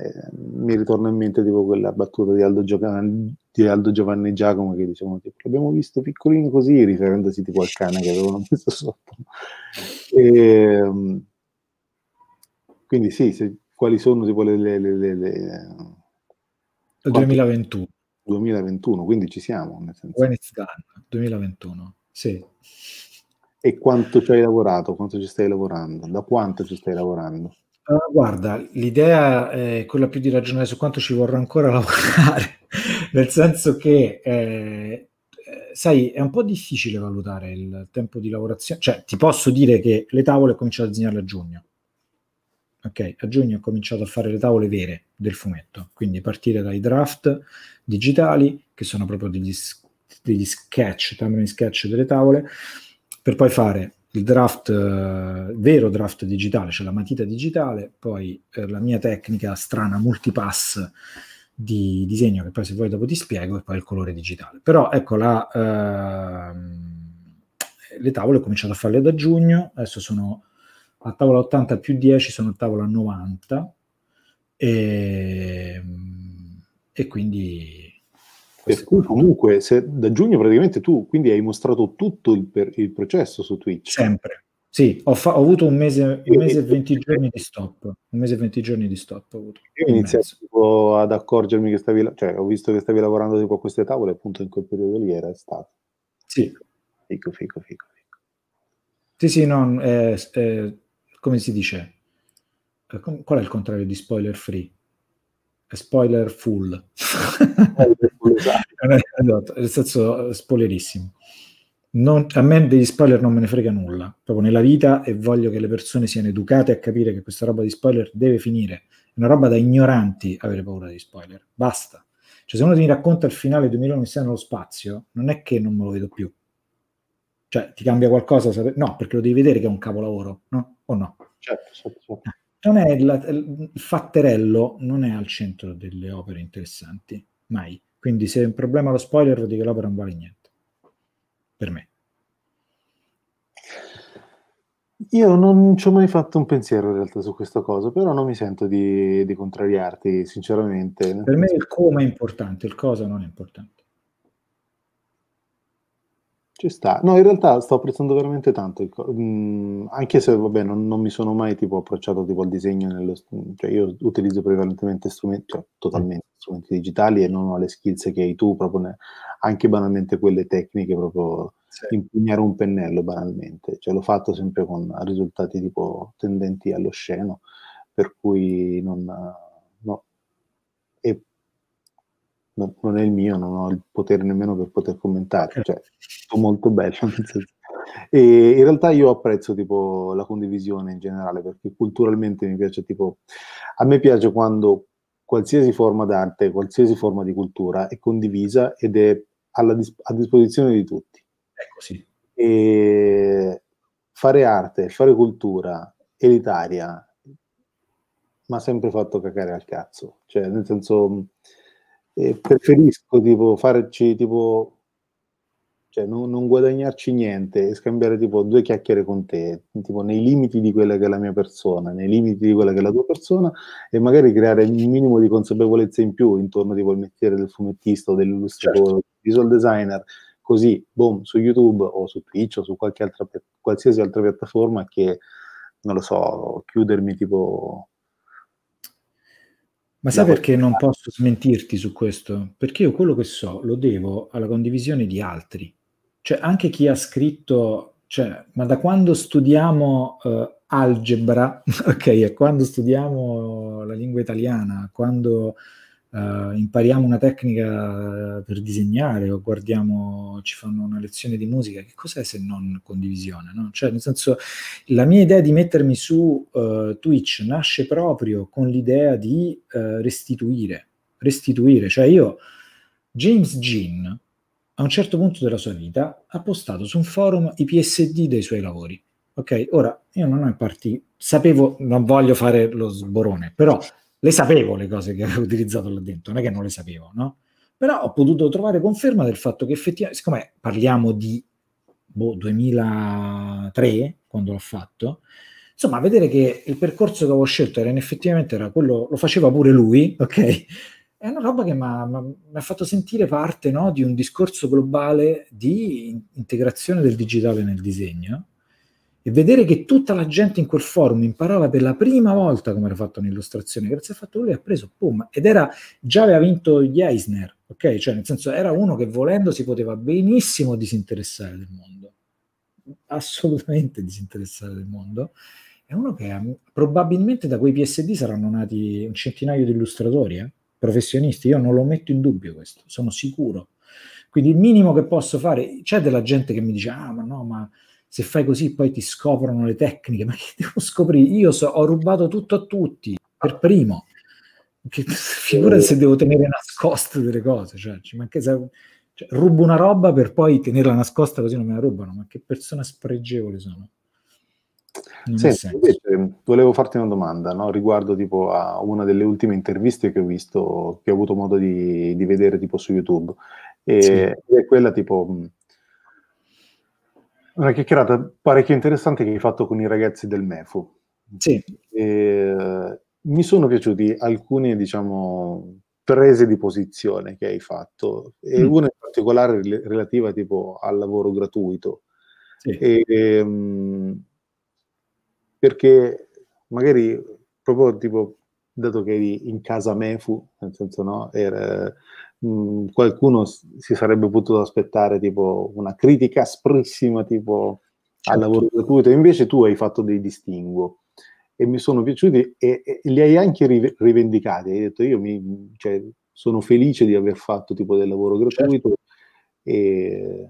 Eh, mi ritorna in mente tipo quella battuta di Aldo, Giovanni, di Aldo Giovanni Giacomo che dicevano tipo, l'abbiamo visto piccolino così, riferendosi tipo al cane che avevano messo sotto. E, quindi sì, se, quali sono tipo le... le, le, le il duemilaventuno. duemilaventuno, quindi ci siamo. Nel senso. When it's done, duemilaventuno, sì. E quanto ci hai lavorato, quanto ci stai lavorando, da quanto ci stai lavorando? Uh, guarda, l'idea è quella più di ragionare su quanto ci vorrà ancora lavorare, nel senso che, eh, sai, è un po' difficile valutare il tempo di lavorazione, cioè ti posso dire che le tavole ho cominciato a disegnarle a giugno, ok? A giugno ho cominciato a fare le tavole vere del fumetto, quindi partire dai draft digitali, che sono proprio degli, degli sketch, timeline sketch delle tavole, per poi fare... il draft, eh, vero draft digitale, cioè la matita digitale, poi eh, la mia tecnica strana multipass di disegno, che poi se vuoi dopo ti spiego, e poi il colore digitale. Però ecco, la, eh, le tavole ho cominciato a farle da giugno, adesso sono a tavola ottanta più dieci, sono a tavola novanta, e, e quindi... Per cui comunque se da giugno praticamente tu quindi hai mostrato tutto il, per, il processo su Twitch. Sempre, Sì, ho, ho avuto un mese, un mese e venti giorni di stop. Un mese e venti giorni di stop. Ho avuto. Io ho iniziato ad accorgermi che stavi, cioè ho visto che stavi lavorando tipo a queste tavole, appunto in quel periodo lì era stato. Sì. Fico, fico, fico. fico. Sì, sì, no, eh, eh, come si dice? Eh, com qual è il contrario di spoiler free? È spoiler full. Esatto, nel senso spoilerissimo. Non, a me degli spoiler non me ne frega nulla proprio nella vita, e voglio che le persone siano educate a capire che questa roba di spoiler deve finire. È una roba da ignoranti avere paura di spoiler, basta. Cioè, se uno ti racconta il finale di duemilaundici nello spazio, non è che non me lo vedo più, cioè ti cambia qualcosa? No, perché lo devi vedere che è un capolavoro, no? O no? Certo, certo, certo. Non è il, il fatterello non è al centro delle opere interessanti, mai. Quindi se è un problema lo spoiler, vuol dire che l'opera non vale niente per me. Io non ci ho mai fatto un pensiero in realtà su questa cosa, però non mi sento di, di contrariarti, sinceramente. Per me il come è importante, il cosa non è importante. Ci sta. No, in realtà sto apprezzando veramente tanto, mm, anche se, vabbè, non, non mi sono mai tipo approcciato tipo al disegno, nello, cioè io utilizzo prevalentemente strumenti, cioè, totalmente strumenti digitali, e non ho le skills che hai tu, proprio ne, anche banalmente quelle tecniche, proprio sì. Impugnare un pennello banalmente, cioè l'ho fatto sempre con risultati tipo tendenti allo sceno, per cui non, no, e, no, non è il mio, non ho il potere nemmeno per poter commentare, cioè tutto molto bello. E in realtà io apprezzo tipo la condivisione in generale, perché culturalmente mi piace, tipo a me piace quando qualsiasi forma d'arte, qualsiasi forma di cultura è condivisa ed è alla dis a disposizione di tutti. Ecco, sì. E fare arte, fare cultura elitaria mi ha sempre fatto cacare al cazzo. Cioè, nel senso, eh, preferisco tipo farci tipo, cioè non, non guadagnarci niente e scambiare tipo due chiacchiere con te, tipo nei limiti di quella che è la mia persona, nei limiti di quella che è la tua persona, e magari creare un minimo di consapevolezza in più intorno tipo al mestiere del fumettista o dell'illustratore, certo, visual designer, così, boom, su YouTube o su Twitch o su qualche altra, qualsiasi altra piattaforma, che, non lo so, chiudermi tipo... Ma sai perché non posso smentirti su questo? Perché io quello che so lo devo alla condivisione di altri. Cioè, anche chi ha scritto, cioè, ma da quando studiamo uh, algebra, ok, e quando studiamo la lingua italiana, quando uh, impariamo una tecnica per disegnare, o guardiamo, ci fanno una lezione di musica, che cos'è se non condivisione, no? Cioè, nel senso, la mia idea di mettermi su uh, Twitch nasce proprio con l'idea di uh, restituire, restituire. Cioè, io, James Jean, a un certo punto della sua vita, ha postato su un forum i P S D dei suoi lavori. Ok, ora, io non ho partito, sapevo, non voglio fare lo sborone, però le sapevo le cose che avevo utilizzato là dentro, non è che non le sapevo, no? Però ho potuto trovare conferma del fatto che effettivamente, siccome parliamo di boh, duemilatré, quando l'ho fatto, insomma, vedere che il percorso che avevo scelto era effettivamente era quello, lo faceva pure lui, ok? È una roba che mi ha fatto sentire parte, no, di un discorso globale di integrazione del digitale nel disegno, e vedere che tutta la gente in quel forum imparava per la prima volta come era fatta un'illustrazione, grazie al fatto che lui ha preso, boom, ed era, già aveva vinto gli Eisner, ok? Cioè, nel senso, era uno che volendo si poteva benissimo disinteressare del mondo, assolutamente disinteressare del mondo. È uno che probabilmente da quei P S D saranno nati un centinaio di illustratori, eh? Professionisti, io non lo metto in dubbio questo, sono sicuro. Quindi il minimo che posso fare, c'è della gente che mi dice, ah ma no, ma se fai così poi ti scoprono le tecniche, ma che devo scoprire? Io so, ho rubato tutto a tutti, per primo, che figura se devo tenere nascoste delle cose, cioè, ci manca, cioè, rubo una roba per poi tenerla nascosta così non me la rubano, ma che persona spregevole sono. Senti, invece, volevo farti una domanda, no? Riguardo tipo a una delle ultime interviste che ho visto, che ho avuto modo di, di vedere tipo su YouTube, e sì, è quella tipo una chiacchierata parecchio interessante che hai fatto con i ragazzi del MEFU. Sì. E, mi sono piaciuti alcune, diciamo, prese di posizione che hai fatto, e mm. una in particolare relativa tipo al lavoro gratuito. Sì. E, e, perché magari proprio tipo, dato che eri in casa MEFU, nel senso no, era, mh, qualcuno si sarebbe potuto aspettare tipo una critica asprissima tipo al lavoro gratuito, invece tu hai fatto dei distinguo e mi sono piaciuti e, e li hai anche rivendicati, hai detto io mi, cioè, sono felice di aver fatto tipo del lavoro gratuito, certo. e,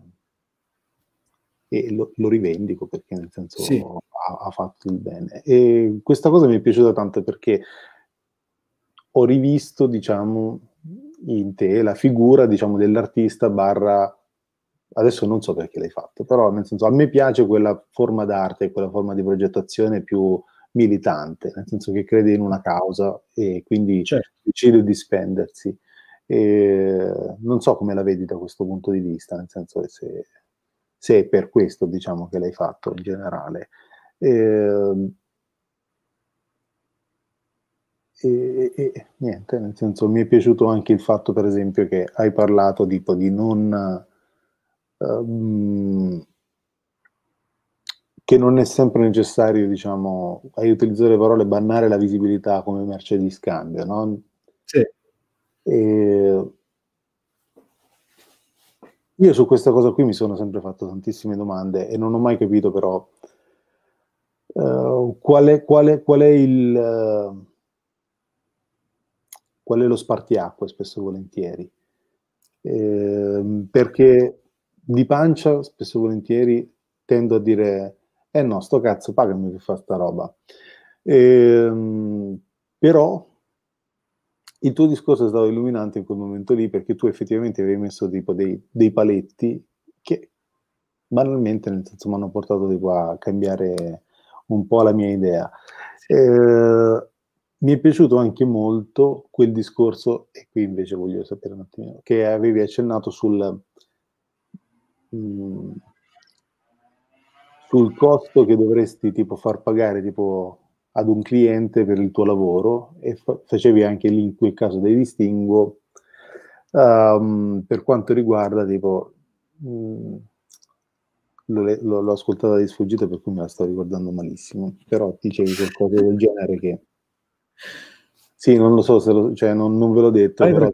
e lo, lo rivendico perché nel senso sì. ha, ha fatto il bene, e questa cosa mi è piaciuta tanto perché ho rivisto diciamo in te la figura diciamo dell'artista barra, adesso non so perché l'hai fatto, però nel senso a me piace quella forma d'arte, quella forma di progettazione più militante, nel senso che crede in una causa e quindi certo. decide di spendersi. E non so come la vedi da questo punto di vista, nel senso che se, se è per questo diciamo che l'hai fatto in generale. E, e, e niente, nel senso mi è piaciuto anche il fatto per esempio che hai parlato tipo di non... Um, che non è sempre necessario, diciamo, hai utilizzato le parole bannare la visibilità come merce di scambio, no? Sì. E io su questa cosa qui mi sono sempre fatto tantissime domande e non ho mai capito però uh, qual è, qual è, qual è il uh, qual è lo spartiacque spesso e volentieri, eh, perché di pancia spesso e volentieri tendo a dire eh no, sto cazzo, pagami che fa sta roba. Ehm, però il tuo discorso è stato illuminante in quel momento lì, perché tu effettivamente avevi messo tipo dei, dei paletti che banalmente nel senso mi hanno portato tipo a cambiare un po' la mia idea. Ehm, mi è piaciuto anche molto quel discorso, e qui invece voglio sapere un attimino, che avevi accennato sul... sul costo che dovresti tipo far pagare tipo ad un cliente per il tuo lavoro, e fa facevi anche lì in quel caso dei distinguo um, per quanto riguarda tipo l'ho ascoltata di sfuggita per cui me la sto ricordando malissimo, però dicevi qualcosa del genere che sì, non lo so se lo, cioè, non, non ve l'ho detto. Vai, però...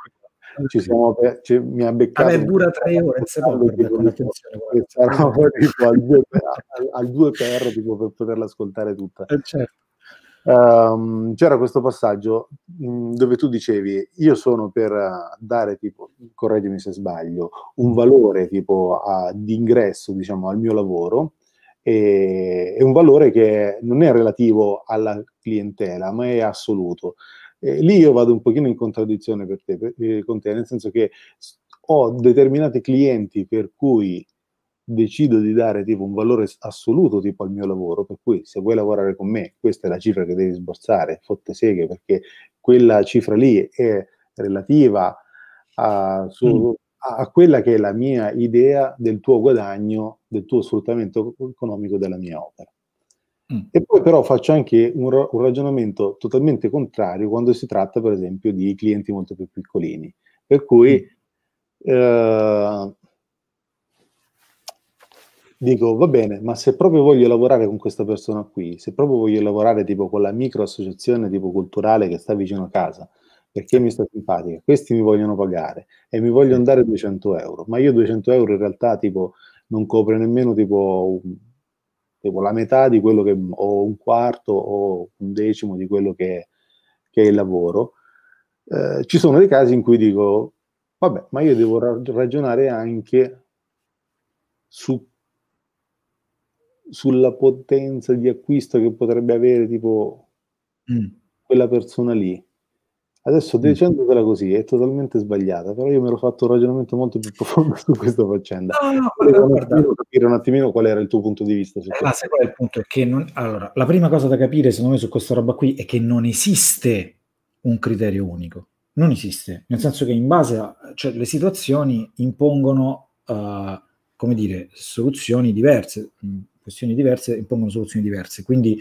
Ci siamo, ci, mi ha beccato. Vabbè, dura tre ore, secondo me, con attenzione. Al due per, tipo, per poterla ascoltare tutta. Eh, certo. Um, c'era questo passaggio mh, dove tu dicevi, io sono per dare, tipo, correggimi se sbaglio, un valore tipo di ingresso, diciamo, al mio lavoro, e, e un valore che non è relativo alla clientela, ma è assoluto. Eh, lì io vado un pochino in contraddizione per te, per, eh, con te, nel senso che ho determinati clienti per cui decido di dare tipo un valore assoluto tipo al mio lavoro, per cui se vuoi lavorare con me questa è la cifra che devi sborsare, fotte seghe, perché quella cifra lì è relativa a, su, a, a quella che è la mia idea del tuo guadagno, del tuo sfruttamento economico della mia opera. E poi però faccio anche un, un ragionamento totalmente contrario quando si tratta per esempio di clienti molto più piccolini, per cui mm. eh, dico va bene, ma se proprio voglio lavorare con questa persona qui, se proprio voglio lavorare tipo con la micro associazione tipo culturale che sta vicino a casa perché mi sta simpatica, questi mi vogliono pagare e mi vogliono dare duecento euro, ma io duecento euro in realtà tipo non copre nemmeno tipo un, tipo la metà di quello che, o un quarto o un decimo di quello che, che è il lavoro, eh, ci sono dei casi in cui dico, vabbè, ma io devo ra ragionare anche su, sulla potenza di acquisto che potrebbe avere tipo mm. quella persona lì. Adesso dicendotela così è totalmente sbagliata, però io mi ero fatto un ragionamento molto più profondo su questa faccenda. No, no, volevo un attimino capire un attimino qual era il tuo punto di vista. Ah, sai qual è il punto? Che non, allora, la prima cosa da capire, secondo me, su questa roba qui è che non esiste un criterio unico. Non esiste. Nel senso che in base a... Cioè, le situazioni impongono, uh, come dire, soluzioni diverse. Questioni diverse impongono soluzioni diverse. Quindi,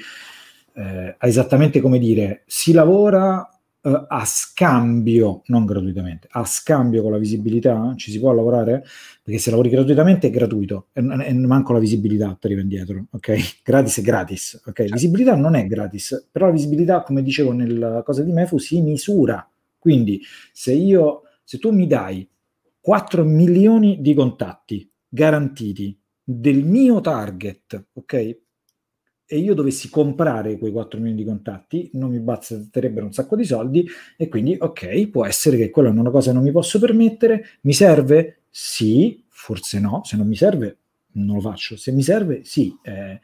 eh, esattamente come dire, si lavora... eh, a scambio, non gratuitamente, a scambio con la visibilità ci si può lavorare? Perché se lavori gratuitamente è gratuito, e, e manco la visibilità ti arriva indietro, ok? Gratis è gratis, ok? Certo. Visibilità non è gratis, però la visibilità, come dicevo nella cosa di MEFU, si misura. Quindi se io, se tu mi dai quattro milioni di contatti garantiti del mio target, ok? E io dovessi comprare quei quattro milioni di contatti, non mi basterebbero un sacco di soldi, e quindi, ok, può essere che quella è una cosa che non mi posso permettere, mi serve? Sì, forse no, se non mi serve non lo faccio, se mi serve sì, eh,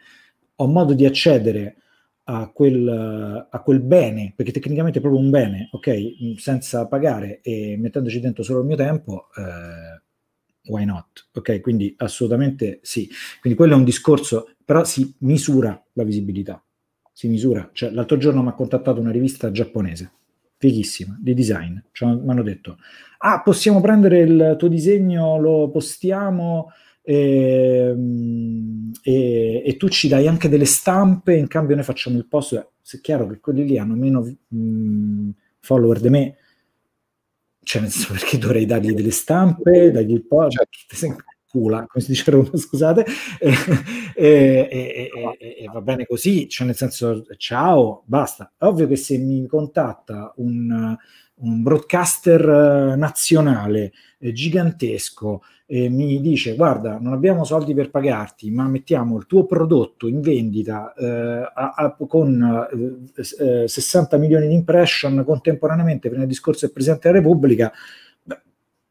ho modo di accedere a quel, a quel bene, perché tecnicamente è proprio un bene, ok? Senza pagare e mettendoci dentro solo il mio tempo, eh, why not? Ok, quindi assolutamente sì. Quindi quello è un discorso, però si misura la visibilità, si misura. Cioè, l'altro giorno mi ha contattato una rivista giapponese, fighissima, di design, cioè, mi hanno detto, ah, possiamo prendere il tuo disegno, lo postiamo e, e, e tu ci dai anche delle stampe, in cambio noi facciamo il post. È chiaro che quelli lì hanno meno mh, follower di me, cioè nel senso, perché dovrei dargli delle stampe, dargli il po', cioè, se cula, come si dice a Roma, scusate, e, e, e, e, e va bene così, cioè nel senso, ciao, basta. È ovvio che se mi contatta un, un broadcaster nazionale, eh, gigantesco, e mi dice, guarda, non abbiamo soldi per pagarti, ma mettiamo il tuo prodotto in vendita eh, a, a, con eh, sessanta milioni di impression contemporaneamente per il discorso del Presidente della Repubblica, beh,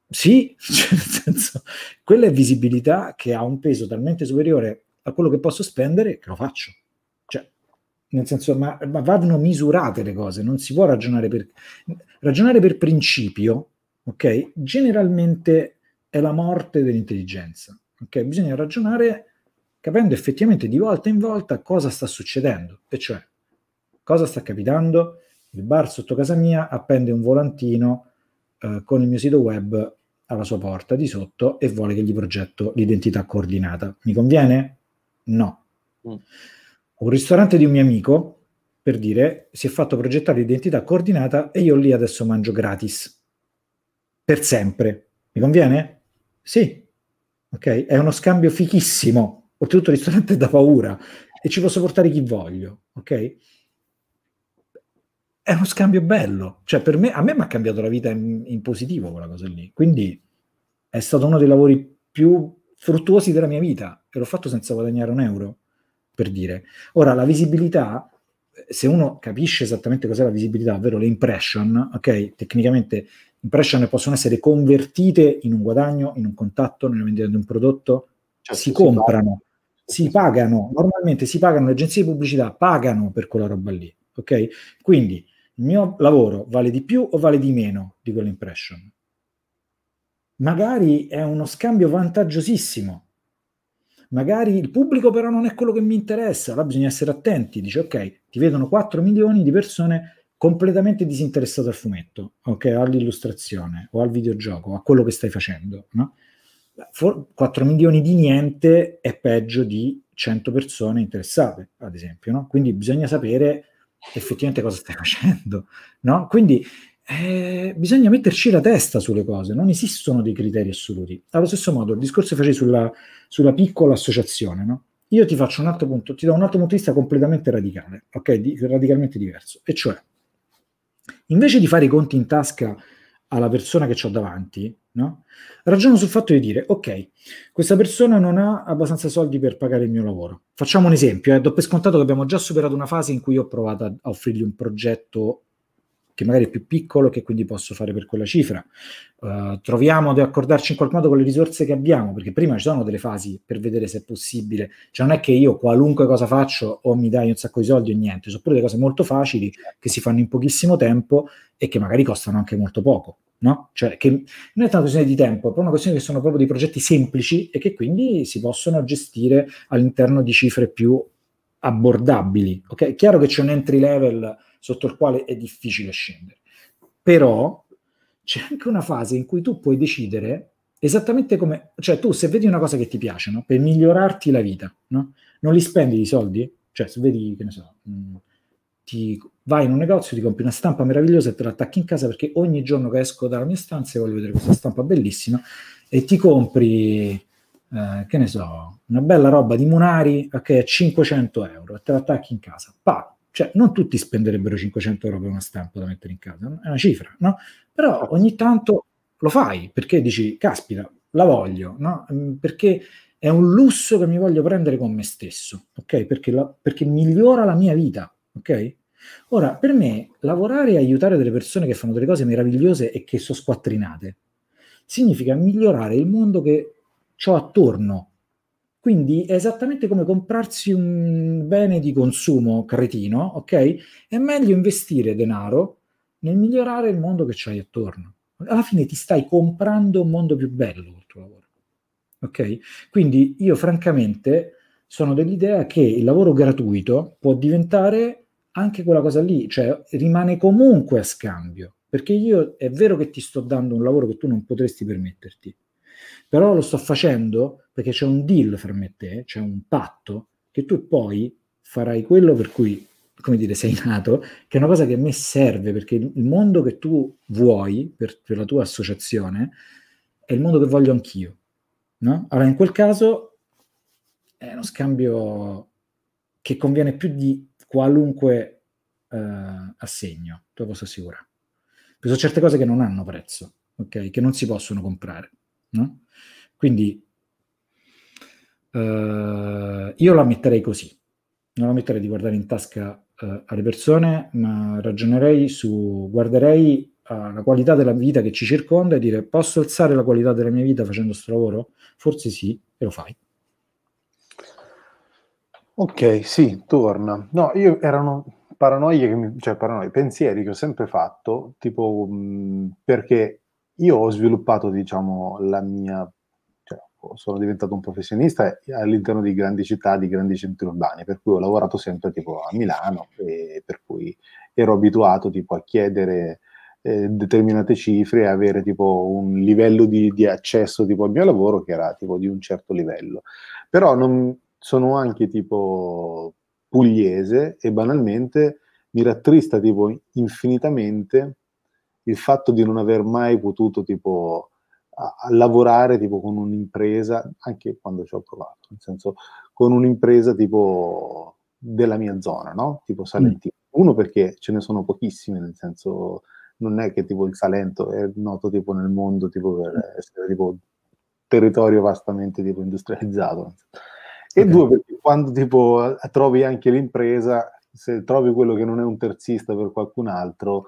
sì, cioè, nel senso, quella è visibilità che ha un peso talmente superiore a quello che posso spendere che lo faccio. Cioè, nel senso, ma, ma vanno misurate le cose, non si può ragionare per... Ragionare per principio, ok, generalmente... è la morte dell'intelligenza. Okay? Bisogna ragionare capendo effettivamente di volta in volta cosa sta succedendo, e cioè cosa sta capitando. Il bar sotto casa mia appende un volantino eh, con il mio sito web alla sua porta di sotto e vuole che gli progetto l'identità coordinata. Mi conviene? No. Mm. Un ristorante di un mio amico, per dire, si è fatto progettare l'identità coordinata e io lì adesso mangio gratis. Per sempre. Mi conviene? Sì, ok, è uno scambio fichissimo, oltretutto il ristorante da paura, e ci posso portare chi voglio, ok? È uno scambio bello, cioè per me, a me mi ha cambiato la vita in, in positivo quella cosa lì, quindi è stato uno dei lavori più fruttuosi della mia vita, e l'ho fatto senza guadagnare un euro, per dire. Ora, la visibilità, se uno capisce esattamente cos'è la visibilità, ovvero le impression, ok, tecnicamente... impression possono essere convertite in un guadagno, in un contatto, nella vendita di un prodotto, cioè, si comprano, si pagano, normalmente si pagano, le agenzie di pubblicità pagano per quella roba lì, ok? Quindi il mio lavoro vale di più o vale di meno di quell'impression? Magari è uno scambio vantaggiosissimo, magari il pubblico però non è quello che mi interessa, allora bisogna essere attenti, dice ok, ti vedono quattro milioni di persone completamente disinteressato al fumetto, okay, all'illustrazione o al videogioco, a quello che stai facendo, no? quattro milioni di niente è peggio di cento persone interessate, ad esempio, no? Quindi bisogna sapere effettivamente cosa stai facendo, no? Quindi eh, bisogna metterci la testa sulle cose, non esistono dei criteri assoluti. Allo stesso modo, il discorso che facevi sulla, sulla piccola associazione, no? Io ti faccio un altro punto, ti do un altro punto di vista completamente radicale, ok? Di, radicalmente diverso, e cioè invece di fare i conti in tasca alla persona che ho davanti, no? Ragiono sul fatto di dire, ok, questa persona non ha abbastanza soldi per pagare il mio lavoro. Facciamo un esempio, eh? Do per scontato che abbiamo già superato una fase in cui ho provato a offrirgli un progetto che magari è più piccolo, che quindi posso fare per quella cifra. Uh, troviamo di accordarci in qualche modo con le risorse che abbiamo, perché prima ci sono delle fasi per vedere se è possibile. Cioè non è che io qualunque cosa faccio o mi dai un sacco di soldi o niente, sono pure delle cose molto facili che si fanno in pochissimo tempo e che magari costano anche molto poco, no? Cioè che non è tanto una questione di tempo, è proprio una questione che sono proprio dei progetti semplici e che quindi si possono gestire all'interno di cifre più abbordabili. Okay? È chiaro che c'è un entry level sotto il quale è difficile scendere. Però c'è anche una fase in cui tu puoi decidere esattamente come... Cioè tu se vedi una cosa che ti piace, no? Per migliorarti la vita, no? Non li spendi i soldi? Cioè se vedi, che ne so, mh, ti vai in un negozio, ti compri una stampa meravigliosa e te la attacchi in casa, perché ogni giorno che esco dalla mia stanza e voglio vedere questa stampa bellissima, e ti compri, eh, che ne so, una bella roba di Munari che è cinquecento euro e te la attacchi in casa. Pa! Cioè, non tutti spenderebbero cinquecento euro per una stampa da mettere in casa, è una cifra, no? Però ogni tanto lo fai, perché dici, caspita, la voglio, no? Perché è un lusso che mi voglio prendere con me stesso, ok? Perché, la, perché migliora la mia vita, ok? Ora, per me, lavorare e aiutare delle persone che fanno delle cose meravigliose e che sono squattrinate, significa migliorare il mondo che ho attorno. Quindi è esattamente come comprarsi un bene di consumo cretino, ok? È meglio investire denaro nel migliorare il mondo che c'hai attorno. Alla fine ti stai comprando un mondo più bello col tuo lavoro, ok? Quindi io francamente sono dell'idea che il lavoro gratuito può diventare anche quella cosa lì, cioè rimane comunque a scambio, perché io è vero che ti sto dando un lavoro che tu non potresti permetterti, però lo sto facendo perché c'è un deal fra me e te, c'è un patto, che tu poi farai quello per cui, come dire, sei nato, che è una cosa che a me serve, perché il mondo che tu vuoi per, per la tua associazione è il mondo che voglio anch'io, no? Allora in quel caso è uno scambio che conviene più di qualunque eh, assegno, te lo posso assicurare. Perché sono certe cose che non hanno prezzo, ok? Che non si possono comprare, no? Quindi eh, io la metterei così. Non la metterei di guardare in tasca eh, alle persone, ma ragionerei su, guarderei alla qualità della vita che ci circonda e dire: posso alzare la qualità della mia vita facendo questo lavoro? Forse sì, e lo fai. Ok, sì, torna. No, io erano paranoie, che mi, cioè paranoie, pensieri che ho sempre fatto, tipo mh, perché io ho sviluppato, diciamo, la mia... sono diventato un professionista all'interno di grandi città, di grandi centri urbani, per cui ho lavorato sempre tipo a Milano, e per cui ero abituato tipo a chiedere eh, determinate cifre, avere tipo un livello di, di accesso tipo al mio lavoro che era tipo di un certo livello. Però non, sono anche tipo pugliese e banalmente mi rattrista tipo infinitamente il fatto di non aver mai potuto tipo a lavorare tipo con un'impresa, anche quando ci ho provato, nel senso con un'impresa tipo della mia zona, no? Tipo Salentino. Mm. Uno, perché ce ne sono pochissime, nel senso non è che tipo il Salento è noto tipo nel mondo tipo per essere tipo territorio vastamente tipo industrializzato. E okay. Due, perché quando tipo trovi anche l'impresa, se trovi quello che non è un terzista per qualcun altro,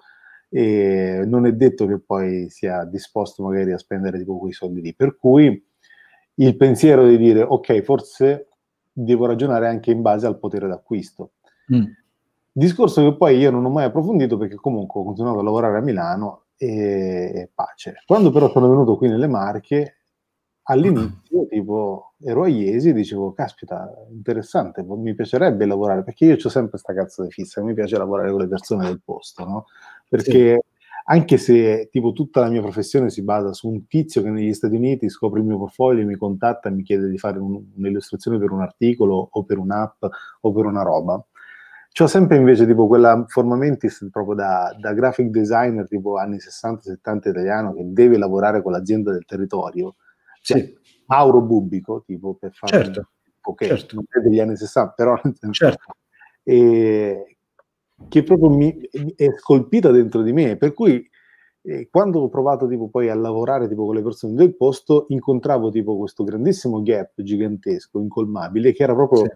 e non è detto che poi sia disposto magari a spendere tipo quei soldi lì, per cui il pensiero di dire ok, forse devo ragionare anche in base al potere d'acquisto. Mm. Discorso che poi io non ho mai approfondito, perché comunque ho continuato a lavorare a Milano e, e pace. Quando però sono venuto qui nelle Marche, all'inizio tipo ero a Iesi e dicevo caspita, interessante, mi piacerebbe lavorare, perché io ho sempre sta cazzo di fissa, mi piace lavorare con le persone del posto, no? Perché sì, anche se tipo tutta la mia professione si basa su un tizio che negli Stati Uniti scopre il mio portfolio, mi contatta e mi chiede di fare un, un'illustrazione per un articolo o per un'app o per una roba, c'ho sempre invece tipo quella forma mentis proprio da, da graphic designer tipo anni sessanta settanta italiano che deve lavorare con l'azienda del territorio, cioè sì. Mauro Bubbico tipo, per fare, certo, okay, certo, non è degli anni sessanta però certo. E che proprio mi è scolpita dentro di me, per cui eh, quando ho provato tipo poi a lavorare tipo con le persone del posto, incontravo tipo questo grandissimo gap gigantesco, incolmabile, che era proprio sì,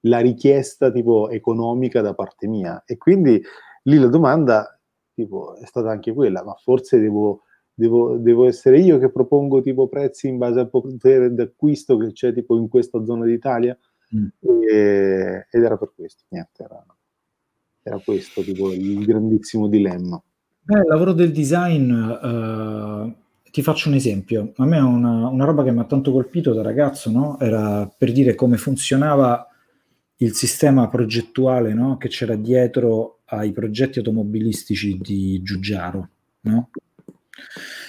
la richiesta tipo economica da parte mia, e quindi lì la domanda tipo è stata anche quella, ma forse devo, devo, devo essere io che propongo tipo prezzi in base al potere d'acquisto che c'è tipo in questa zona d'Italia. Mm. E, ed era per questo, niente, era Era questo tipo il grandissimo dilemma. Beh, il lavoro del design, eh, ti faccio un esempio. A me è una, una roba che mi ha tanto colpito da ragazzo, no? Era per dire come funzionava il sistema progettuale, no? Che c'era dietro ai progetti automobilistici di Giugiaro, no?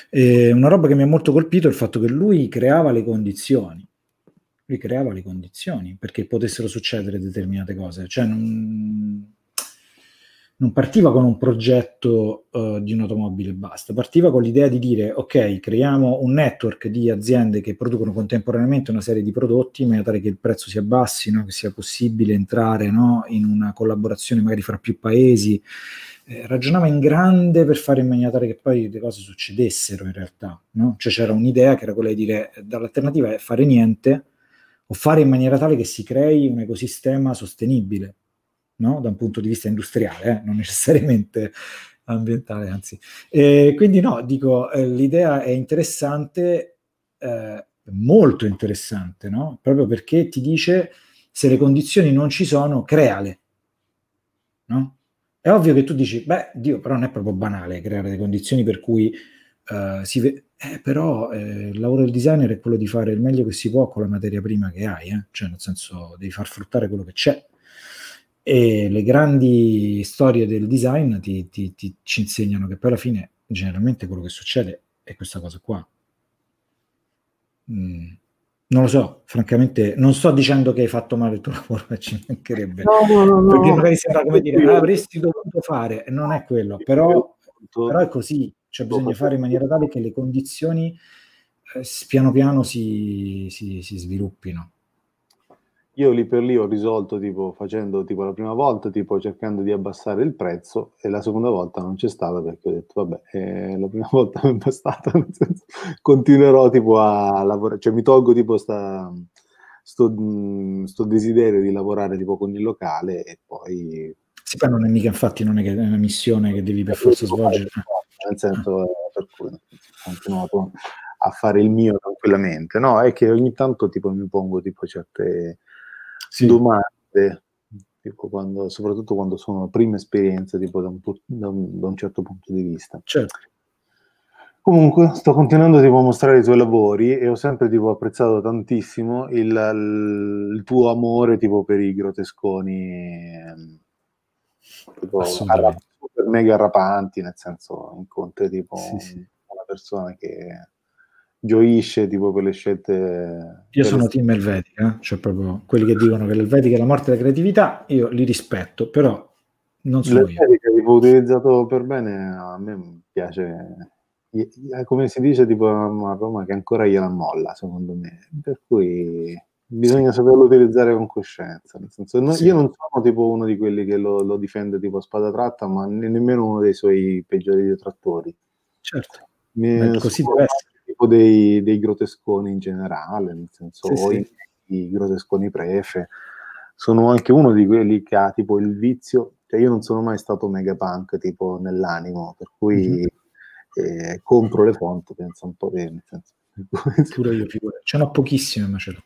E una roba che mi ha molto colpito è il fatto che lui creava le condizioni. Lui creava le condizioni perché potessero succedere determinate cose. Cioè, non... non partiva con un progetto uh, di un'automobile e basta, partiva con l'idea di dire ok, creiamo un network di aziende che producono contemporaneamente una serie di prodotti in maniera tale che il prezzo si abbassi, no? Che sia possibile entrare, no? In una collaborazione magari fra più paesi. Eh, ragionava in grande per fare in maniera tale che poi le cose succedessero in realtà, no? Cioè c'era un'idea che era quella di dire dall'alternativa è fare niente o fare in maniera tale che si crei un ecosistema sostenibile, no? Da un punto di vista industriale, eh? Non necessariamente ambientale, anzi. E quindi no, dico, eh, l'idea è interessante, eh, molto interessante, no? Proprio perché ti dice se le condizioni non ci sono, creale, no? È ovvio che tu dici, beh, Dio, però non è proprio banale creare le condizioni per cui uh, si vede. Eh, però eh, il lavoro del designer è quello di fare il meglio che si può con la materia prima che hai, eh? Cioè nel senso devi far fruttare quello che c'è. E le grandi storie del design ti, ti, ti, ci insegnano che poi alla fine generalmente quello che succede è questa cosa qua. Mm. Non lo so, francamente non sto dicendo che hai fatto male il tuo lavoro, ci mancherebbe, no, no, no, perché no, magari sembra come dire l'avresti dovuto fare, non è quello, però, però è così, cioè bisogna fare in maniera tale che le condizioni eh, piano piano si, si, si sviluppino. Io lì per lì ho risolto tipo facendo tipo la prima volta tipo cercando di abbassare il prezzo, e la seconda volta non c'è stata perché ho detto vabbè, eh, la prima volta non è bastata, nel senso, continuerò tipo a lavorare, cioè mi tolgo tipo sta, sto, mh, sto desiderio di lavorare tipo con il locale e poi... Sì, poi non è mica, infatti non è, che è una missione che devi per forza svolgere. Nel senso, per cui continuo a fare il mio tranquillamente, no? È che ogni tanto tipo mi pongo tipo certe... Sì. Domande, tipo quando, soprattutto quando sono prime esperienze tipo da un, da, un, da un certo punto di vista. Certo. Comunque sto continuando tipo, a mostrare i tuoi lavori, e ho sempre tipo, apprezzato tantissimo il, il tuo amore tipo, per i grotesconi tipo, super mega rapanti, nel senso incontri tipo, sì, sì. Una persona che... gioisce tipo per le scelte. Io sono le... team Helvetica, cioè proprio quelli che dicono che l'Helvetica è la morte della creatività, io li rispetto, però non so, l'Helvetica tipo utilizzato per bene a me piace, come si dice tipo a Roma che ancora gliela molla, secondo me, per cui bisogna saperlo utilizzare con coscienza, nel senso, no, sì. Io non sono tipo uno di quelli che lo, lo difende tipo a spada tratta, ma ne, nemmeno uno dei suoi peggiori detrattori, certo, mi, così deve essere. Tipo dei, dei grotesconi in generale, nel senso, sì, i, sì. I grotesconi prefe, sono anche uno di quelli che ha tipo il vizio, cioè io non sono mai stato mega punk tipo nell'animo, per cui mm-hmm. eh, compro le font, penso un po' bene, pure io figura, ce n'ho pochissime ma ce l'ho.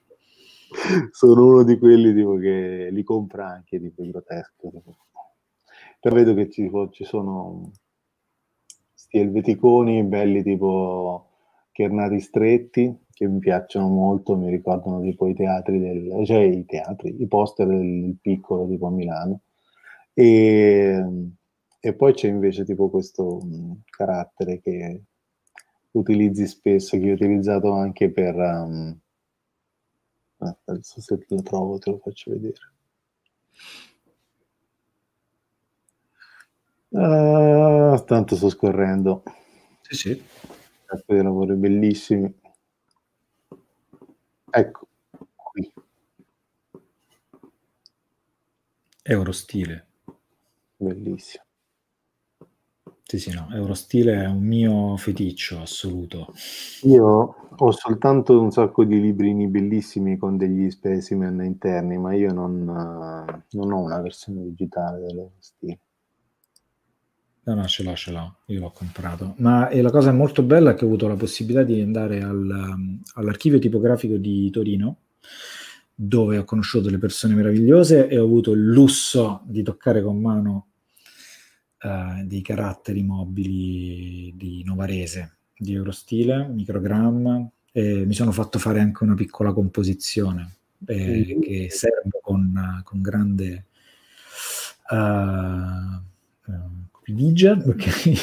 Sono uno di quelli tipo che li compra anche tipo grotesco, tipo. Però vedo che ci, tipo, ci sono sti elveticoni belli tipo Chernati stretti, che mi piacciono molto, mi ricordano tipo i teatri, del, cioè i teatri, i poster del piccolo tipo a Milano, e, e poi c'è invece tipo questo mh, carattere che utilizzi spesso, che ho utilizzato anche per, um, non so se lo trovo, te lo faccio vedere. Uh, tanto sto scorrendo. Sì, sì. Dei lavori bellissimi, ecco qui Eurostile, bellissimo, sì sì, no, Eurostile è un mio feticcio assoluto. Io ho soltanto un sacco di librini bellissimi con degli specimen interni, ma io non, non ho una versione digitale dell'Eurostile. No, no, ce l'ho, ce l'ho, io l'ho comprato. Ma e la cosa molto bella è che ho avuto la possibilità di andare al, all'archivio tipografico di Torino, dove ho conosciuto delle persone meravigliose e ho avuto il lusso di toccare con mano eh, dei caratteri mobili di Novarese, di Eurostile, microgramma, e mi sono fatto fare anche una piccola composizione eh, mm. che servo con, con grande... Uh, Ligia, okay.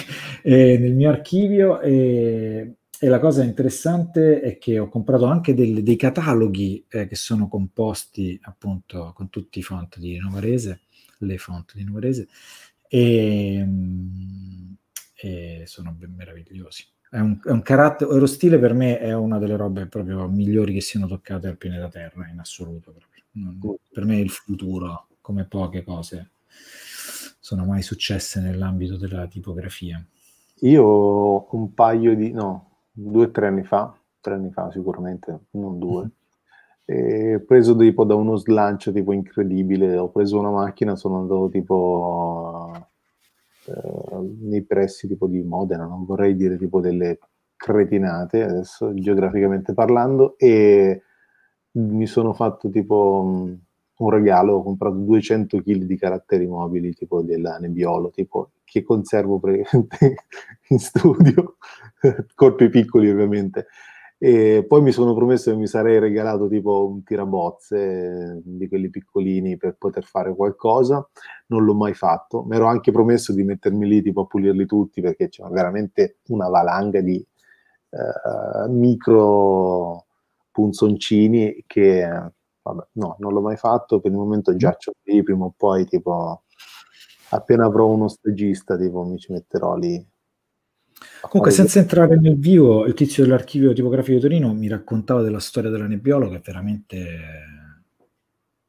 E nel mio archivio e, e la cosa interessante è che ho comprato anche del, dei cataloghi eh, che sono composti appunto con tutti i font di Novarese, le font di Novarese, e, e sono ben meravigliosi. È un, è un carattere, Eurostile per me è una delle robe proprio migliori che siano toccate al pianeta Terra, in assoluto. Proprio. Per me è il futuro, come poche cose sono mai successe nell'ambito della tipografia. Io un paio di, no, due o tre anni fa, tre anni fa sicuramente, non due, mm-hmm. E preso tipo da uno slancio tipo incredibile, ho preso una macchina, sono andato tipo eh, nei pressi tipo di Modena, non vorrei dire tipo delle cretinate adesso geograficamente parlando, e mi sono fatto tipo un, un regalo, ho comprato duecento chili di caratteri mobili tipo della Nebbiolo, tipo che conservo in studio, corpi piccoli ovviamente. E poi mi sono promesso che mi sarei regalato tipo un tirabozze di quelli piccolini per poter fare qualcosa, non l'ho mai fatto. Mi ero anche promesso di mettermi lì tipo a pulirli tutti, perché c'è veramente una valanga di eh, micro punzoncini che vabbè, no, non l'ho mai fatto. Per il momento giaccio lì, prima o poi tipo appena avrò uno stagista tipo mi ci metterò lì. Comunque, senza entrare nel vivo, il tizio dell'archivio tipografico di Torino mi raccontava della storia della Nebbiolo, che è veramente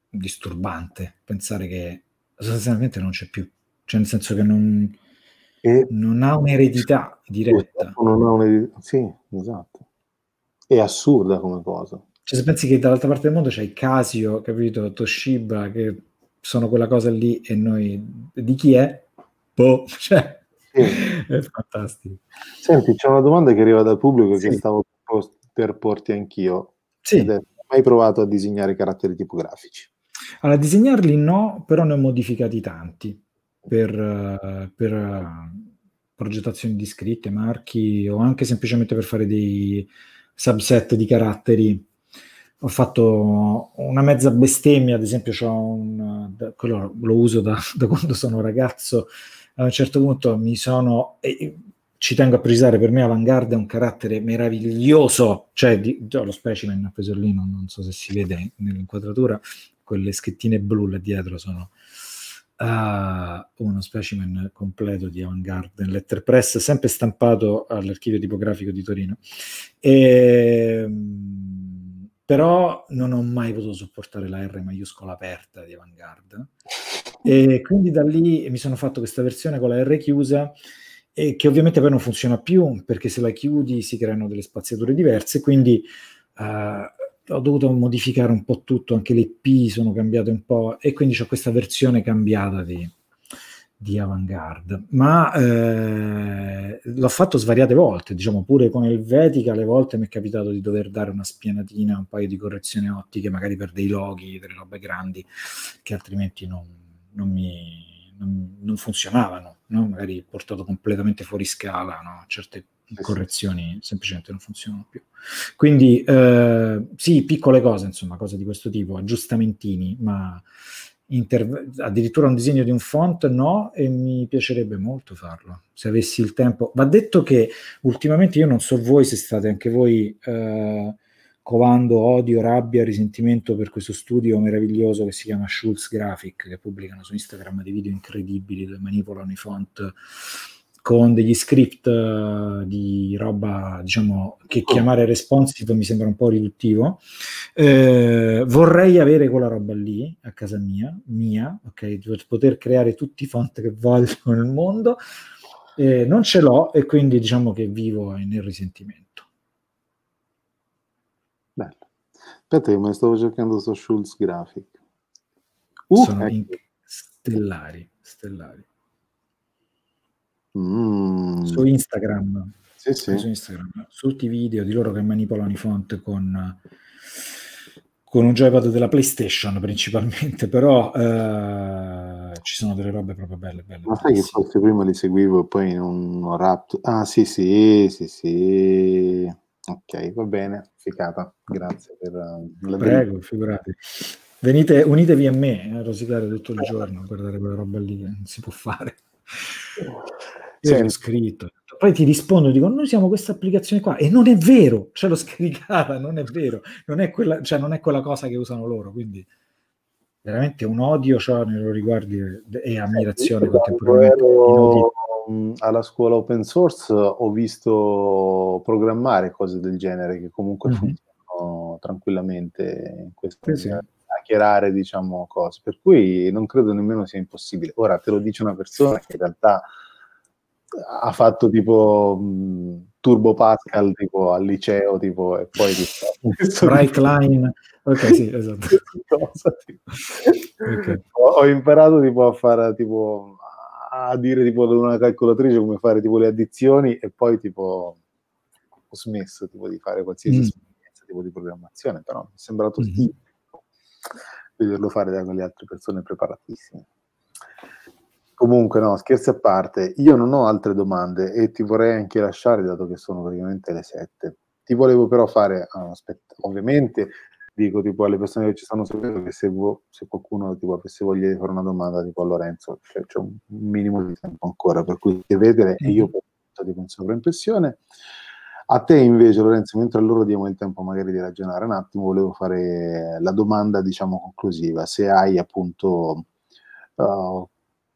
disturbante pensare che sostanzialmente non c'è più, cioè nel senso che non, e, non ha un'eredità diretta. Non ha un'eredità, sì, esatto. È assurda come cosa. Cioè, se pensi che dall'altra parte del mondo c'è Casio, capito, Toshiba, che sono quella cosa lì, e noi di chi è? Boh, cioè... È fantastico. Senti, c'è una domanda che arriva dal pubblico, sì, che stavo per porti anch'io. Sì. È, hai provato a disegnare caratteri tipografici? Allora, disegnarli no, però ne ho modificati tanti per, per progettazioni di scritte, marchi, o anche semplicemente per fare dei subset di caratteri. Ho fatto una mezza bestemmia, ad esempio, c'ho un, quello lo uso da, da quando sono ragazzo. A un certo punto mi sono, e ci tengo a precisare, per me Avant Garde è un carattere meraviglioso, cioè di, lo specimen ha preso lì, non, non so se si vede nell'inquadratura, quelle schettine blu là dietro sono uh, uno specimen completo di Avant Garde, letterpress, sempre stampato all'archivio tipografico di Torino, e, però non ho mai potuto sopportare la R maiuscola aperta di Avant Garde. E quindi da lì mi sono fatto questa versione con la R chiusa, e che ovviamente poi non funziona più, perché se la chiudi si creano delle spaziature diverse, quindi uh, ho dovuto modificare un po' tutto, anche le P sono cambiate un po', e quindi ho questa versione cambiata di, di Avant Garde, ma eh, l'ho fatto svariate volte, diciamo pure con Helvetica, alle volte mi è capitato di dover dare una spianatina, un paio di correzioni ottiche, magari per dei loghi, delle robe grandi, che altrimenti non... Non, mi, non, non funzionavano, no? Magari portato completamente fuori scala, no? Certe correzioni semplicemente non funzionano più. Quindi eh, sì, piccole cose, insomma, cose di questo tipo, aggiustamentini, ma inter- addirittura un disegno di un font no, e mi piacerebbe molto farlo, se avessi il tempo. Va detto che ultimamente, io non so voi se state anche voi... Eh, covando odio, rabbia, risentimento per questo studio meraviglioso che si chiama Schulz Graphic, che pubblicano su Instagram dei video incredibili dove manipolano i font con degli script di roba, diciamo, che chiamare responsive mi sembra un po' riduttivo. Eh, vorrei avere quella roba lì a casa mia, mia, ok, per poter creare tutti i font che voglio nel mondo. Eh, non ce l'ho, e quindi diciamo che vivo nel risentimento. Bello. Aspetta, io me ne stavo cercando su Schulz Graphic. Uh, Sono ecco. stellari, stellari. Mm. Su Instagram. Sì, sì. Su Instagram. Tutti i video di loro che manipolano i font con, con un joypad della PlayStation principalmente, però eh, ci sono delle robe proprio belle, belle. Ma sai che forse prima li seguivo e poi non rapto. Ah, sì, sì, sì, sì. Ok, va bene, ficata, grazie per uh, la prego, figurate. Venite, unitevi a me a rosicare tutto il giorno, a guardare quella roba lì che non si può fare. Io l'ho scritto, poi ti rispondo, dico, noi siamo questa applicazione qua, e non è vero, ce l'ho scaricata, non è vero, non è quella, cioè non è quella cosa che usano loro, quindi veramente un odio ciò nei loro riguardi e ammirazione contemporaneamente. Ero alla scuola open source ho visto programmare cose del genere che comunque mm-hmm. funzionano tranquillamente in questa eh sì. chiacchierare, diciamo, cose, per cui non credo nemmeno sia impossibile. Ora te lo dice una persona che in realtà ha fatto tipo mh, Turbo Pascal tipo al liceo, tipo, e poi tipo, Right Line, ok, sì, esatto. Okay. Ho, ho imparato tipo a fare tipo a dire tipo ad una calcolatrice come fare tipo le addizioni, e poi tipo ho smesso tipo di fare qualsiasi mm. esperienza tipo di programmazione, però mi è sembrato mm. stile vederlo fare da quelle altre persone preparatissime. Comunque, no, scherzi a parte, io non ho altre domande e ti vorrei anche lasciare, dato che sono praticamente le sette. Ti volevo però fare, ah, aspetta, ovviamente dico tipo alle persone che ci stanno seguendo che se, vo, se qualcuno tipo avesse voglia di fare una domanda tipo a Lorenzo, cioè, c'è un minimo di tempo ancora, per cui chiedetele e io porto tipo in sovraimpressione. A te invece, Lorenzo, mentre a loro diamo il tempo magari di ragionare un attimo, volevo fare la domanda, diciamo, conclusiva, se hai appunto... Uh,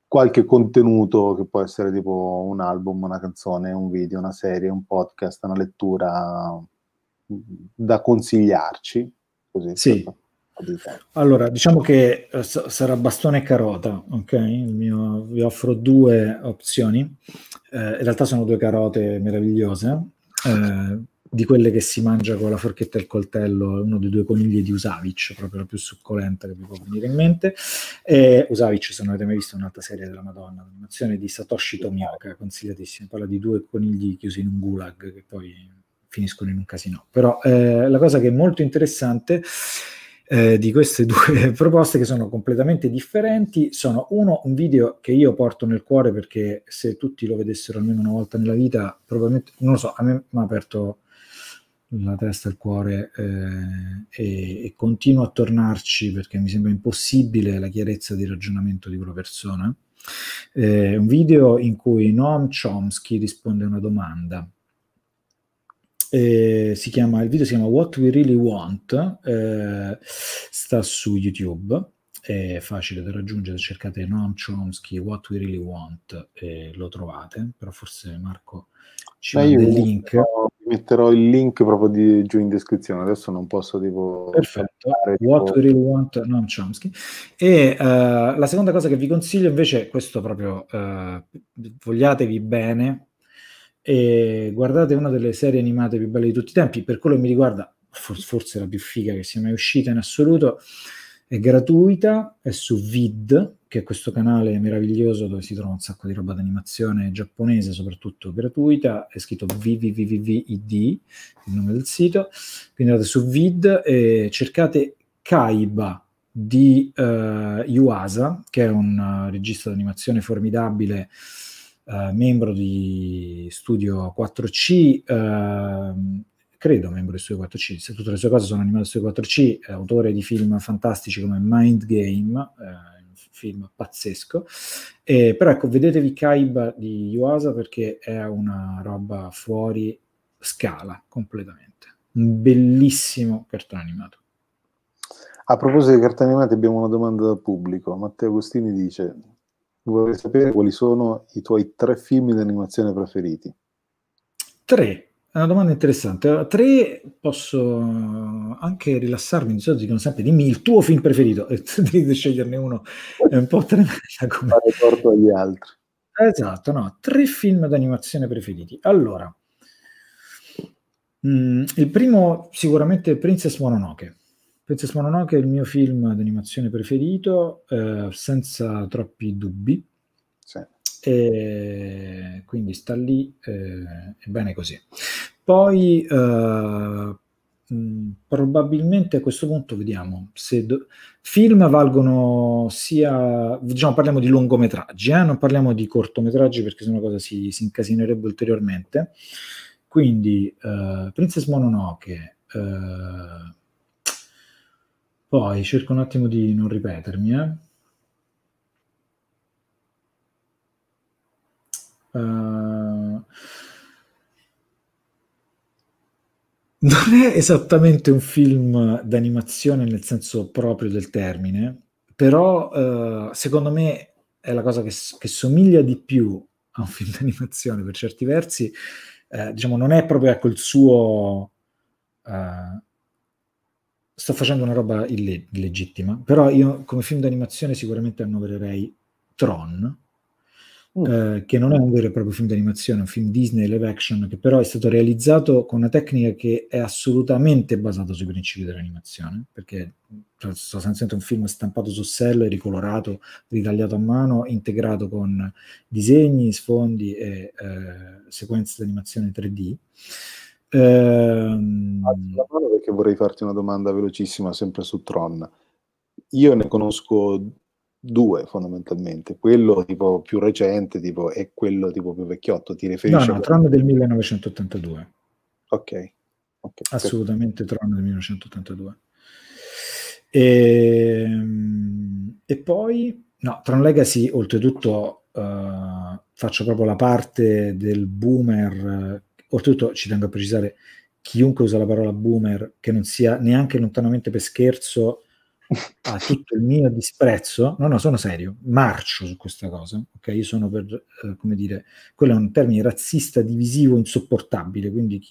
qualche contenuto che può essere tipo un album, una canzone, un video, una serie, un podcast, una lettura da consigliarci. Così, sì. Allora, diciamo che eh, sarà bastone e carota, ok? Il mio, vi offro due opzioni. Eh, in realtà sono due carote meravigliose, eh, di quelle che si mangia con la forchetta e il coltello, uno dei due conigli di Usavich, proprio la più succolenta che vi può venire in mente. E Usavich, se non avete mai visto, è un'altra serie della Madonna, un'azione di Satoshi Tomioka, consigliatissima, parla di due conigli chiusi in un gulag che poi finiscono in un casino. Però eh, la cosa che è molto interessante eh, di queste due proposte, che sono completamente differenti, sono uno, un video che io porto nel cuore, perché se tutti lo vedessero almeno una volta nella vita, probabilmente, non lo so, a me mi ha aperto la testa, il cuore, eh, e, e continuo a tornarci, perché mi sembra impossibile la chiarezza di ragionamento di quella persona. Eh, un video in cui Noam Chomsky risponde a una domanda. Eh, si chiama, il video si chiama What We Really Want, eh, sta su YouTube, è facile da raggiungere, cercate Noam Chomsky What We Really Want e lo trovate, però forse Marco ci manda il link. Metterò il link proprio di, giù in descrizione, adesso non posso tipo... Perfetto, fare, tipo... What We Really Want, Noam Chomsky. E uh, la seconda cosa che vi consiglio invece è questo proprio, uh, vogliatevi bene e guardate una delle serie animate più belle di tutti i tempi, per quello che mi riguarda for- forse la più figa che sia mai uscita in assoluto, è gratuita, è su Vid, che è questo canale meraviglioso dove si trova un sacco di roba d'animazione giapponese, soprattutto gratuita, è scritto V V V V V I D, il nome del sito, quindi andate su Vid e cercate Kaiba di uh, Yuasa, che è un uh, regista d'animazione formidabile, uh, membro di Studio quattro C, uh, credo membro di Studio quattro C, se tutte le sue cose sono animate su Studio quattro C, è autore di film fantastici come Mind Game, uh, film pazzesco, eh, però ecco, vedetevi Kaiba di Yuasa perché è una roba fuori scala completamente, un bellissimo cartone animato. A proposito di cartoni animati abbiamo una domanda dal pubblico. Matteo Agostini dice: vorrei sapere quali sono i tuoi tre film di animazione preferiti. Tre? È una domanda interessante. Tre, posso anche rilassarmi, di solito dicono sempre dimmi il tuo film preferito, e devi sceglierne uno, è un po' tremenda come... Fare torto agli altri. Esatto, no, tre film d'animazione preferiti. Allora, mh, il primo sicuramente Princess Mononoke. Princess Mononoke è il mio film d'animazione preferito, eh, senza troppi dubbi. Sì. E quindi sta lì, eh, è bene così. Poi eh, mh, probabilmente a questo punto vediamo se do- film valgono sia, diciamo, parliamo di lungometraggi, eh, non parliamo di cortometraggi perché sennò cosa si, si incasinerebbe ulteriormente. Quindi eh, Princess Mononoke, eh, poi cerco un attimo di non ripetermi, eh Uh, non è esattamente un film d'animazione nel senso proprio del termine, però eh, secondo me è la cosa che, che somiglia di più a un film d'animazione per certi versi, eh, diciamo non è proprio ecco il suo eh, sto facendo una roba ille- illegittima, però io come film d'animazione sicuramente annovererei Tron, uh. eh, che non è un vero e proprio film d'animazione, è un film Disney live action che però è stato realizzato con una tecnica che è assolutamente basata sui principi dell'animazione, perché cioè, sostanzialmente un film stampato su selle, ricolorato, ritagliato a mano, integrato con disegni, sfondi e eh, sequenze di animazione tre D. Ehm... La mano perché vorrei farti una domanda velocissima sempre su Tron. Io ne conosco due fondamentalmente, quello tipo più recente tipo, e quello tipo più vecchiotto. Ti riferisci? No, no, a... Tron del millenovecentottantadue. Ok, okay. Assolutamente Tron del millenovecentottantadue. E, e poi no, Tron Legacy oltretutto uh, faccio proprio la parte del boomer. Oltretutto ci tengo a precisare, chiunque usa la parola boomer, che non sia neanche lontanamente per scherzo, ha tutto il mio disprezzo. No, no, sono serio, marcio su questa cosa, ok? Io sono per, eh, come dire, quello è un termine razzista, divisivo, insopportabile, quindi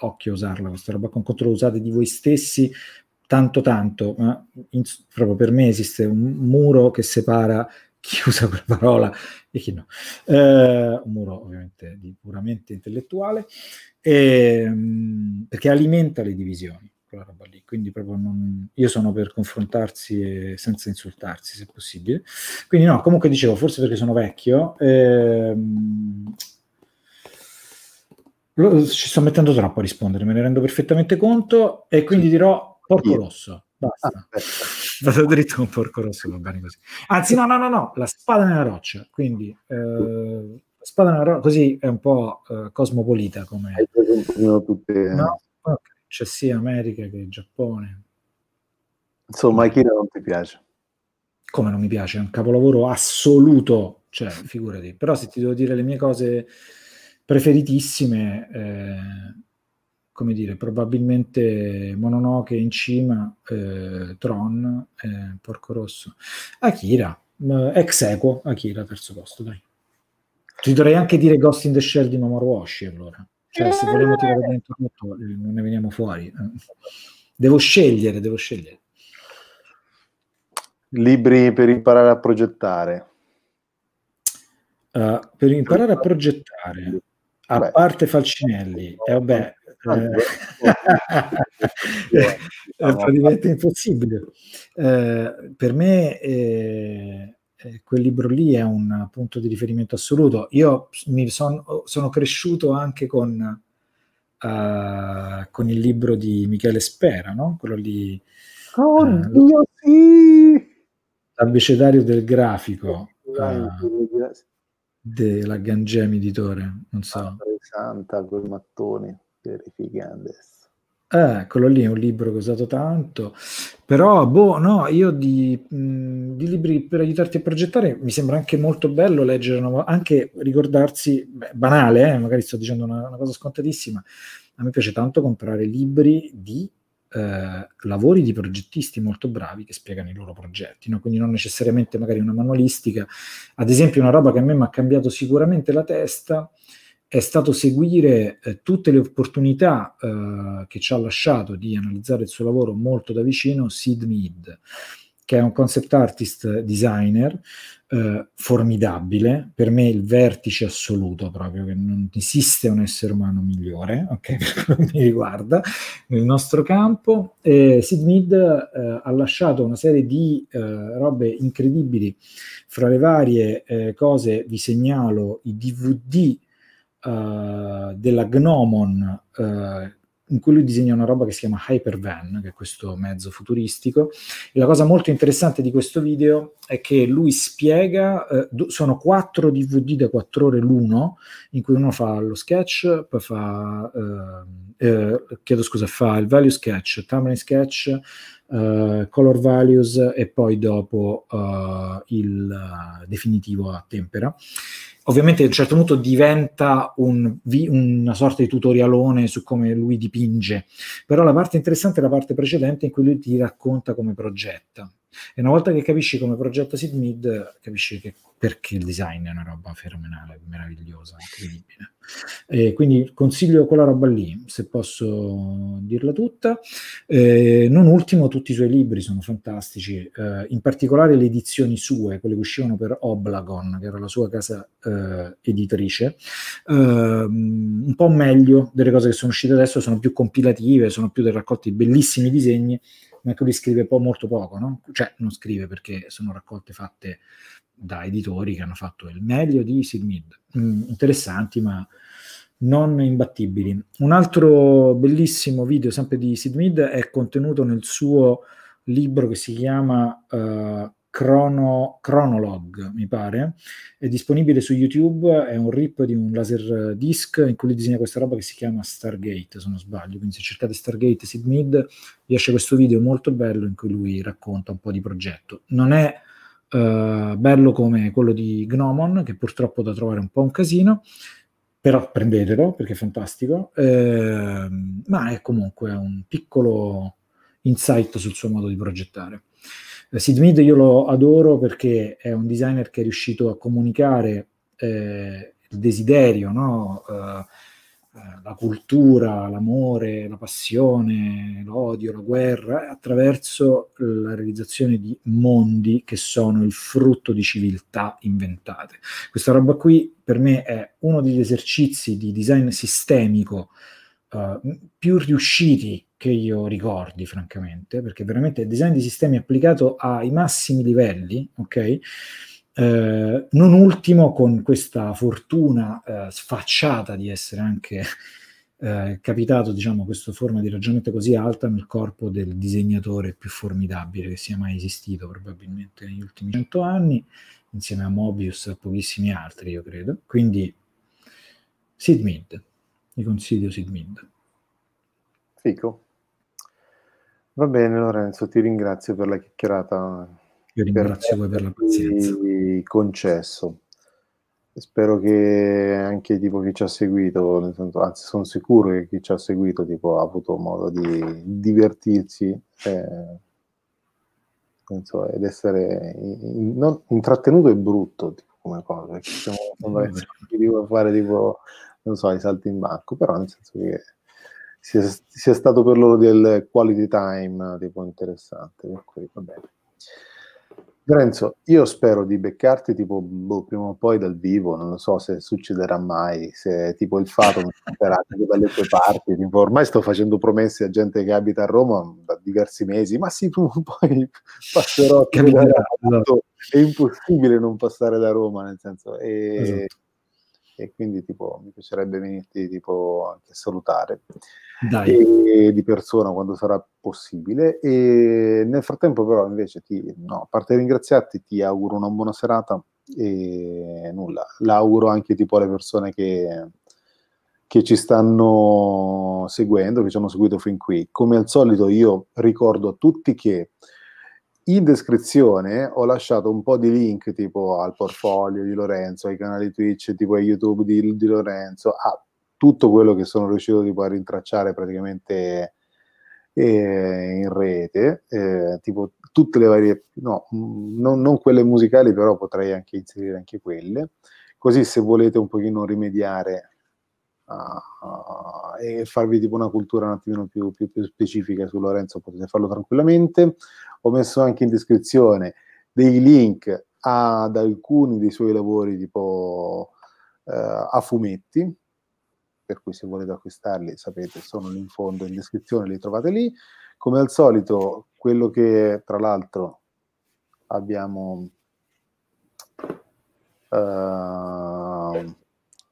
occhio a usarla questa roba, con controllo usate di voi stessi, tanto tanto, ma in, proprio per me esiste un muro che separa chi usa quella parola e chi no, eh, un muro ovviamente di puramente intellettuale, e, mh, perché alimenta le divisioni, quella roba lì, quindi proprio non, io sono per confrontarsi e senza insultarsi se possibile, quindi no, comunque dicevo, forse perché sono vecchio, eh, mh, lo, ci sto mettendo troppo a rispondere, me ne rendo perfettamente conto, e quindi dirò Porco Rosso, basta. Ah, vado dritto con Porco Rosso, va bene così. Anzi, no, no, no, no, La Spada nella Roccia, quindi eh, Spada nella Roccia, così è un po' eh, cosmopolita come... No, okay. C'è sia America che Giappone. Insomma, Akira non ti piace? Come non mi piace? È un capolavoro assoluto, cioè, figurati. Però se ti devo dire le mie cose preferitissime... Eh, come dire, probabilmente Mononoke in cima, eh, Tron, eh, Porco Rosso, Akira, eh, ex equo, Akira, terzo posto, dai. Ti dovrei anche dire Ghost in the Shell di Mamoru Oshii, allora. Cioè, se volevo tirare dentro tutto, non ne veniamo fuori. Devo scegliere, devo scegliere. Libri per imparare a progettare. Uh, per imparare a progettare, a Beh. parte Falcinelli, e eh, vabbè, è praticamente impossibile eh, per me eh, quel libro lì è un punto di riferimento assoluto. Io mi son, sono cresciuto anche con uh, con il libro di Michele Spera, no? Quello lì, oddio, eh, sì, l'abecedario del grafico uh, della Gangemi editore, non so, santa quel mattone terrificante. Eh, quello lì è un libro che ho usato tanto, però boh, no, io di, mh, di libri per aiutarti a progettare mi sembra anche molto bello leggere, una, anche ricordarsi, beh, banale, eh, magari sto dicendo una, una cosa scontatissima, a me piace tanto comprare libri di eh, lavori di progettisti molto bravi che spiegano i loro progetti, no? Quindi non necessariamente magari una manualistica. Ad esempio una roba che a me mi ha cambiato sicuramente la testa è stato seguire eh, tutte le opportunità eh, che ci ha lasciato di analizzare il suo lavoro molto da vicino Sid Mead, che è un concept artist designer eh, formidabile, per me il vertice assoluto proprio, che non esiste un essere umano migliore, ok, per quello che mi riguarda nel nostro campo. eh, Sid Mead eh, ha lasciato una serie di eh, robe incredibili. Fra le varie eh, cose vi segnalo i D V D Uh, della Gnomon, uh, in cui lui disegna una roba che si chiama Hypervan, che è questo mezzo futuristico, e la cosa molto interessante di questo video è che lui spiega, uh, do, sono quattro D V D da quattro ore l'uno, in cui uno fa lo sketch, poi fa, uh, uh, chiedo scusa, fa il value sketch, timeline sketch, uh, color values, e poi dopo uh, il uh, definitivo a tempera. Ovviamente a un certo punto diventa un, una sorta di tutorialone su come lui dipinge, però la parte interessante è la parte precedente in cui lui ti racconta come progetta. E una volta che capisci come progetto Sid Mead, capisci che perché il design è una roba fenomenale, meravigliosa, incredibile. E quindi consiglio quella roba lì, se posso dirla tutta. Eh, non ultimo, tutti i suoi libri sono fantastici, eh, in particolare le edizioni sue, quelle che uscivano per Oblagon, che era la sua casa eh, editrice, eh, un po' meglio delle cose che sono uscite adesso, sono più compilative, sono più del raccolto di bellissimi disegni, ma che lui scrive po molto poco, no? Cioè non scrive, perché sono raccolte fatte da editori che hanno fatto il meglio di Sid Mead, mm, interessanti ma non imbattibili. Un altro bellissimo video sempre di Sid Mead è contenuto nel suo libro che si chiama uh, Chrono, Chronologue, mi pare, è disponibile su YouTube, è un rip di un laser disc in cui disegna questa roba che si chiama Stargate, se non sbaglio, quindi se cercate Stargate Sid Mead vi esce questo video molto bello in cui lui racconta un po' di progetto. Non è uh, bello come quello di Gnomon, che purtroppo da trovare è un po' un casino, però prendetelo perché è fantastico, eh, ma è comunque un piccolo insight sul suo modo di progettare. Sid Mead io lo adoro perché è un designer che è riuscito a comunicare eh, il desiderio, no? eh, la cultura, l'amore, la passione, l'odio, la guerra, attraverso la realizzazione di mondi che sono il frutto di civiltà inventate. Questa roba qui per me è uno degli esercizi di design sistemico eh, più riusciti che io ricordi, francamente, perché veramente il design di sistemi applicato ai massimi livelli, ok? Eh, non ultimo con questa fortuna eh, sfacciata di essere anche eh, capitato, diciamo, questa forma di ragionamento così alta nel corpo del disegnatore più formidabile che sia mai esistito, probabilmente negli ultimi cento anni, insieme a Mobius e a pochissimi altri, io credo. Quindi, Sid Mead, vi consiglio Sid Mead. Fico. Va bene Lorenzo, ti ringrazio per la chiacchierata. Io ringrazio voi per la pazienza. Concesso. Spero che anche tipo chi ci ha seguito, anzi sono sicuro che chi ci ha seguito tipo, ha avuto modo di divertirsi eh, non so, ed essere in, non, intrattenuto è brutto tipo, come cosa, perché siamo andati a fare tipo, non so, i salti in banco, però nel senso che sia, sia stato per loro del quality time tipo interessante, per cui va bene. Lorenzo, io spero di beccarti tipo boh, prima o poi dal vivo, non lo so se succederà mai, se tipo il fato mi porterà dalle tue parti, tipo, ormai sto facendo promesse a gente che abita a Roma da diversi mesi, ma sì, prima o poi passerò, è impossibile non passare da Roma, nel senso, e, esatto. E quindi tipo mi piacerebbe venirti tipo anche a salutare. Dai. E di persona quando sarà possibile, e nel frattempo però invece ti, no, a parte ringraziarti, ti auguro una buona serata e nulla, l'auguro anche tipo alle persone che, che ci stanno seguendo, che ci hanno seguito fin qui. Come al solito io ricordo a tutti che in descrizione ho lasciato un po' di link tipo al portfolio di Lorenzo, ai canali Twitch, tipo a YouTube di, di Lorenzo, a tutto quello che sono riuscito tipo a rintracciare praticamente eh, in rete, eh, tipo tutte le varie, no, non, non quelle musicali, però potrei anche inserire anche quelle, così se volete un pochino rimediare a, a, e farvi tipo una cultura un attimino più, più, più specifica su Lorenzo, potete farlo tranquillamente. Ho messo anche in descrizione dei link ad alcuni dei suoi lavori tipo eh, a fumetti, per cui se volete acquistarli, sapete, sono lì in fondo in descrizione, li trovate lì. Come al solito, quello che tra l'altro abbiamo, uh,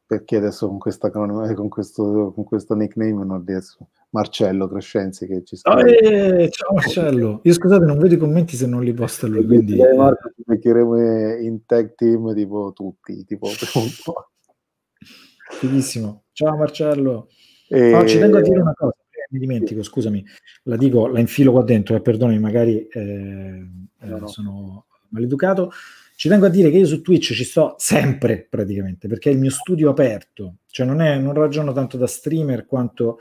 perché adesso con, questa, con, questo, con questo nickname non riesco, Marcello Crescenzi che ci sta. Eh, ciao Marcello, io scusate non vedo i commenti se non li posta lui, quindi... Marco, ci beccheremo in tag team tipo tutti, tipo un po'. Fighissimo. Ciao Marcello. E... Oh, ci tengo a dire una cosa, mi dimentico, scusami, la dico, la infilo qua dentro, eh, perdonami, magari eh, no, no. sono maleducato. Ci tengo a dire che io su Twitch ci sto sempre praticamente, perché è il mio studio aperto, cioè non, è, non ragiono tanto da streamer quanto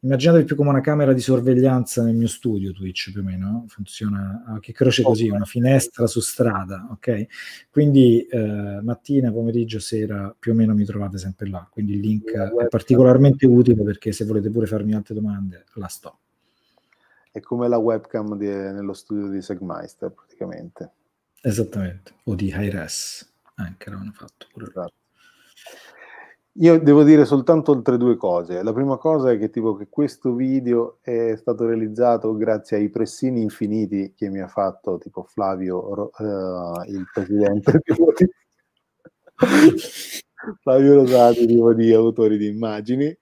immaginatevi più come una camera di sorveglianza nel mio studio Twitch, più o meno, funziona a che croce così, una finestra su strada, ok? Quindi eh, mattina, pomeriggio, sera, più o meno mi trovate sempre là, quindi il link è particolarmente utile perché se volete pure farmi altre domande, là sto. È come la webcam di, nello studio di Segmeister, praticamente. Esattamente, o di Hi-Res, anche l'hanno fatto pure là. Io devo dire soltanto altre due cose. La prima cosa è che, tipo, che questo video è stato realizzato grazie ai pressini infiniti che mi ha fatto tipo Flavio, uh, il presidente di Flavio Rosati, tipo di Autori di Immagini, uh,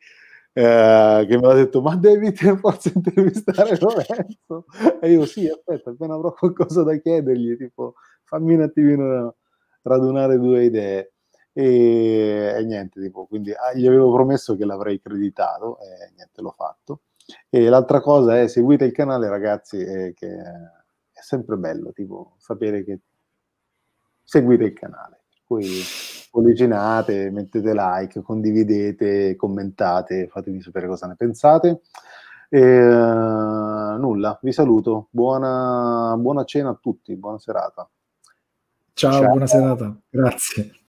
che mi ha detto: ma devi per forza intervistare Lorenzo? E io sì, aspetta, appena avrò qualcosa da chiedergli, tipo fammi un attimino radunare due idee. E, e niente, tipo, quindi ah, gli avevo promesso che l'avrei creditato e niente, l'ho fatto. E l'altra cosa è seguite il canale, ragazzi, eh, che è sempre bello, tipo, sapere che seguite il canale, poi pollicinate, mettete like, condividete, commentate, fatemi sapere cosa ne pensate. E, eh, nulla, vi saluto, buona, buona cena a tutti, buona serata. Ciao, ciao. Buona serata, grazie.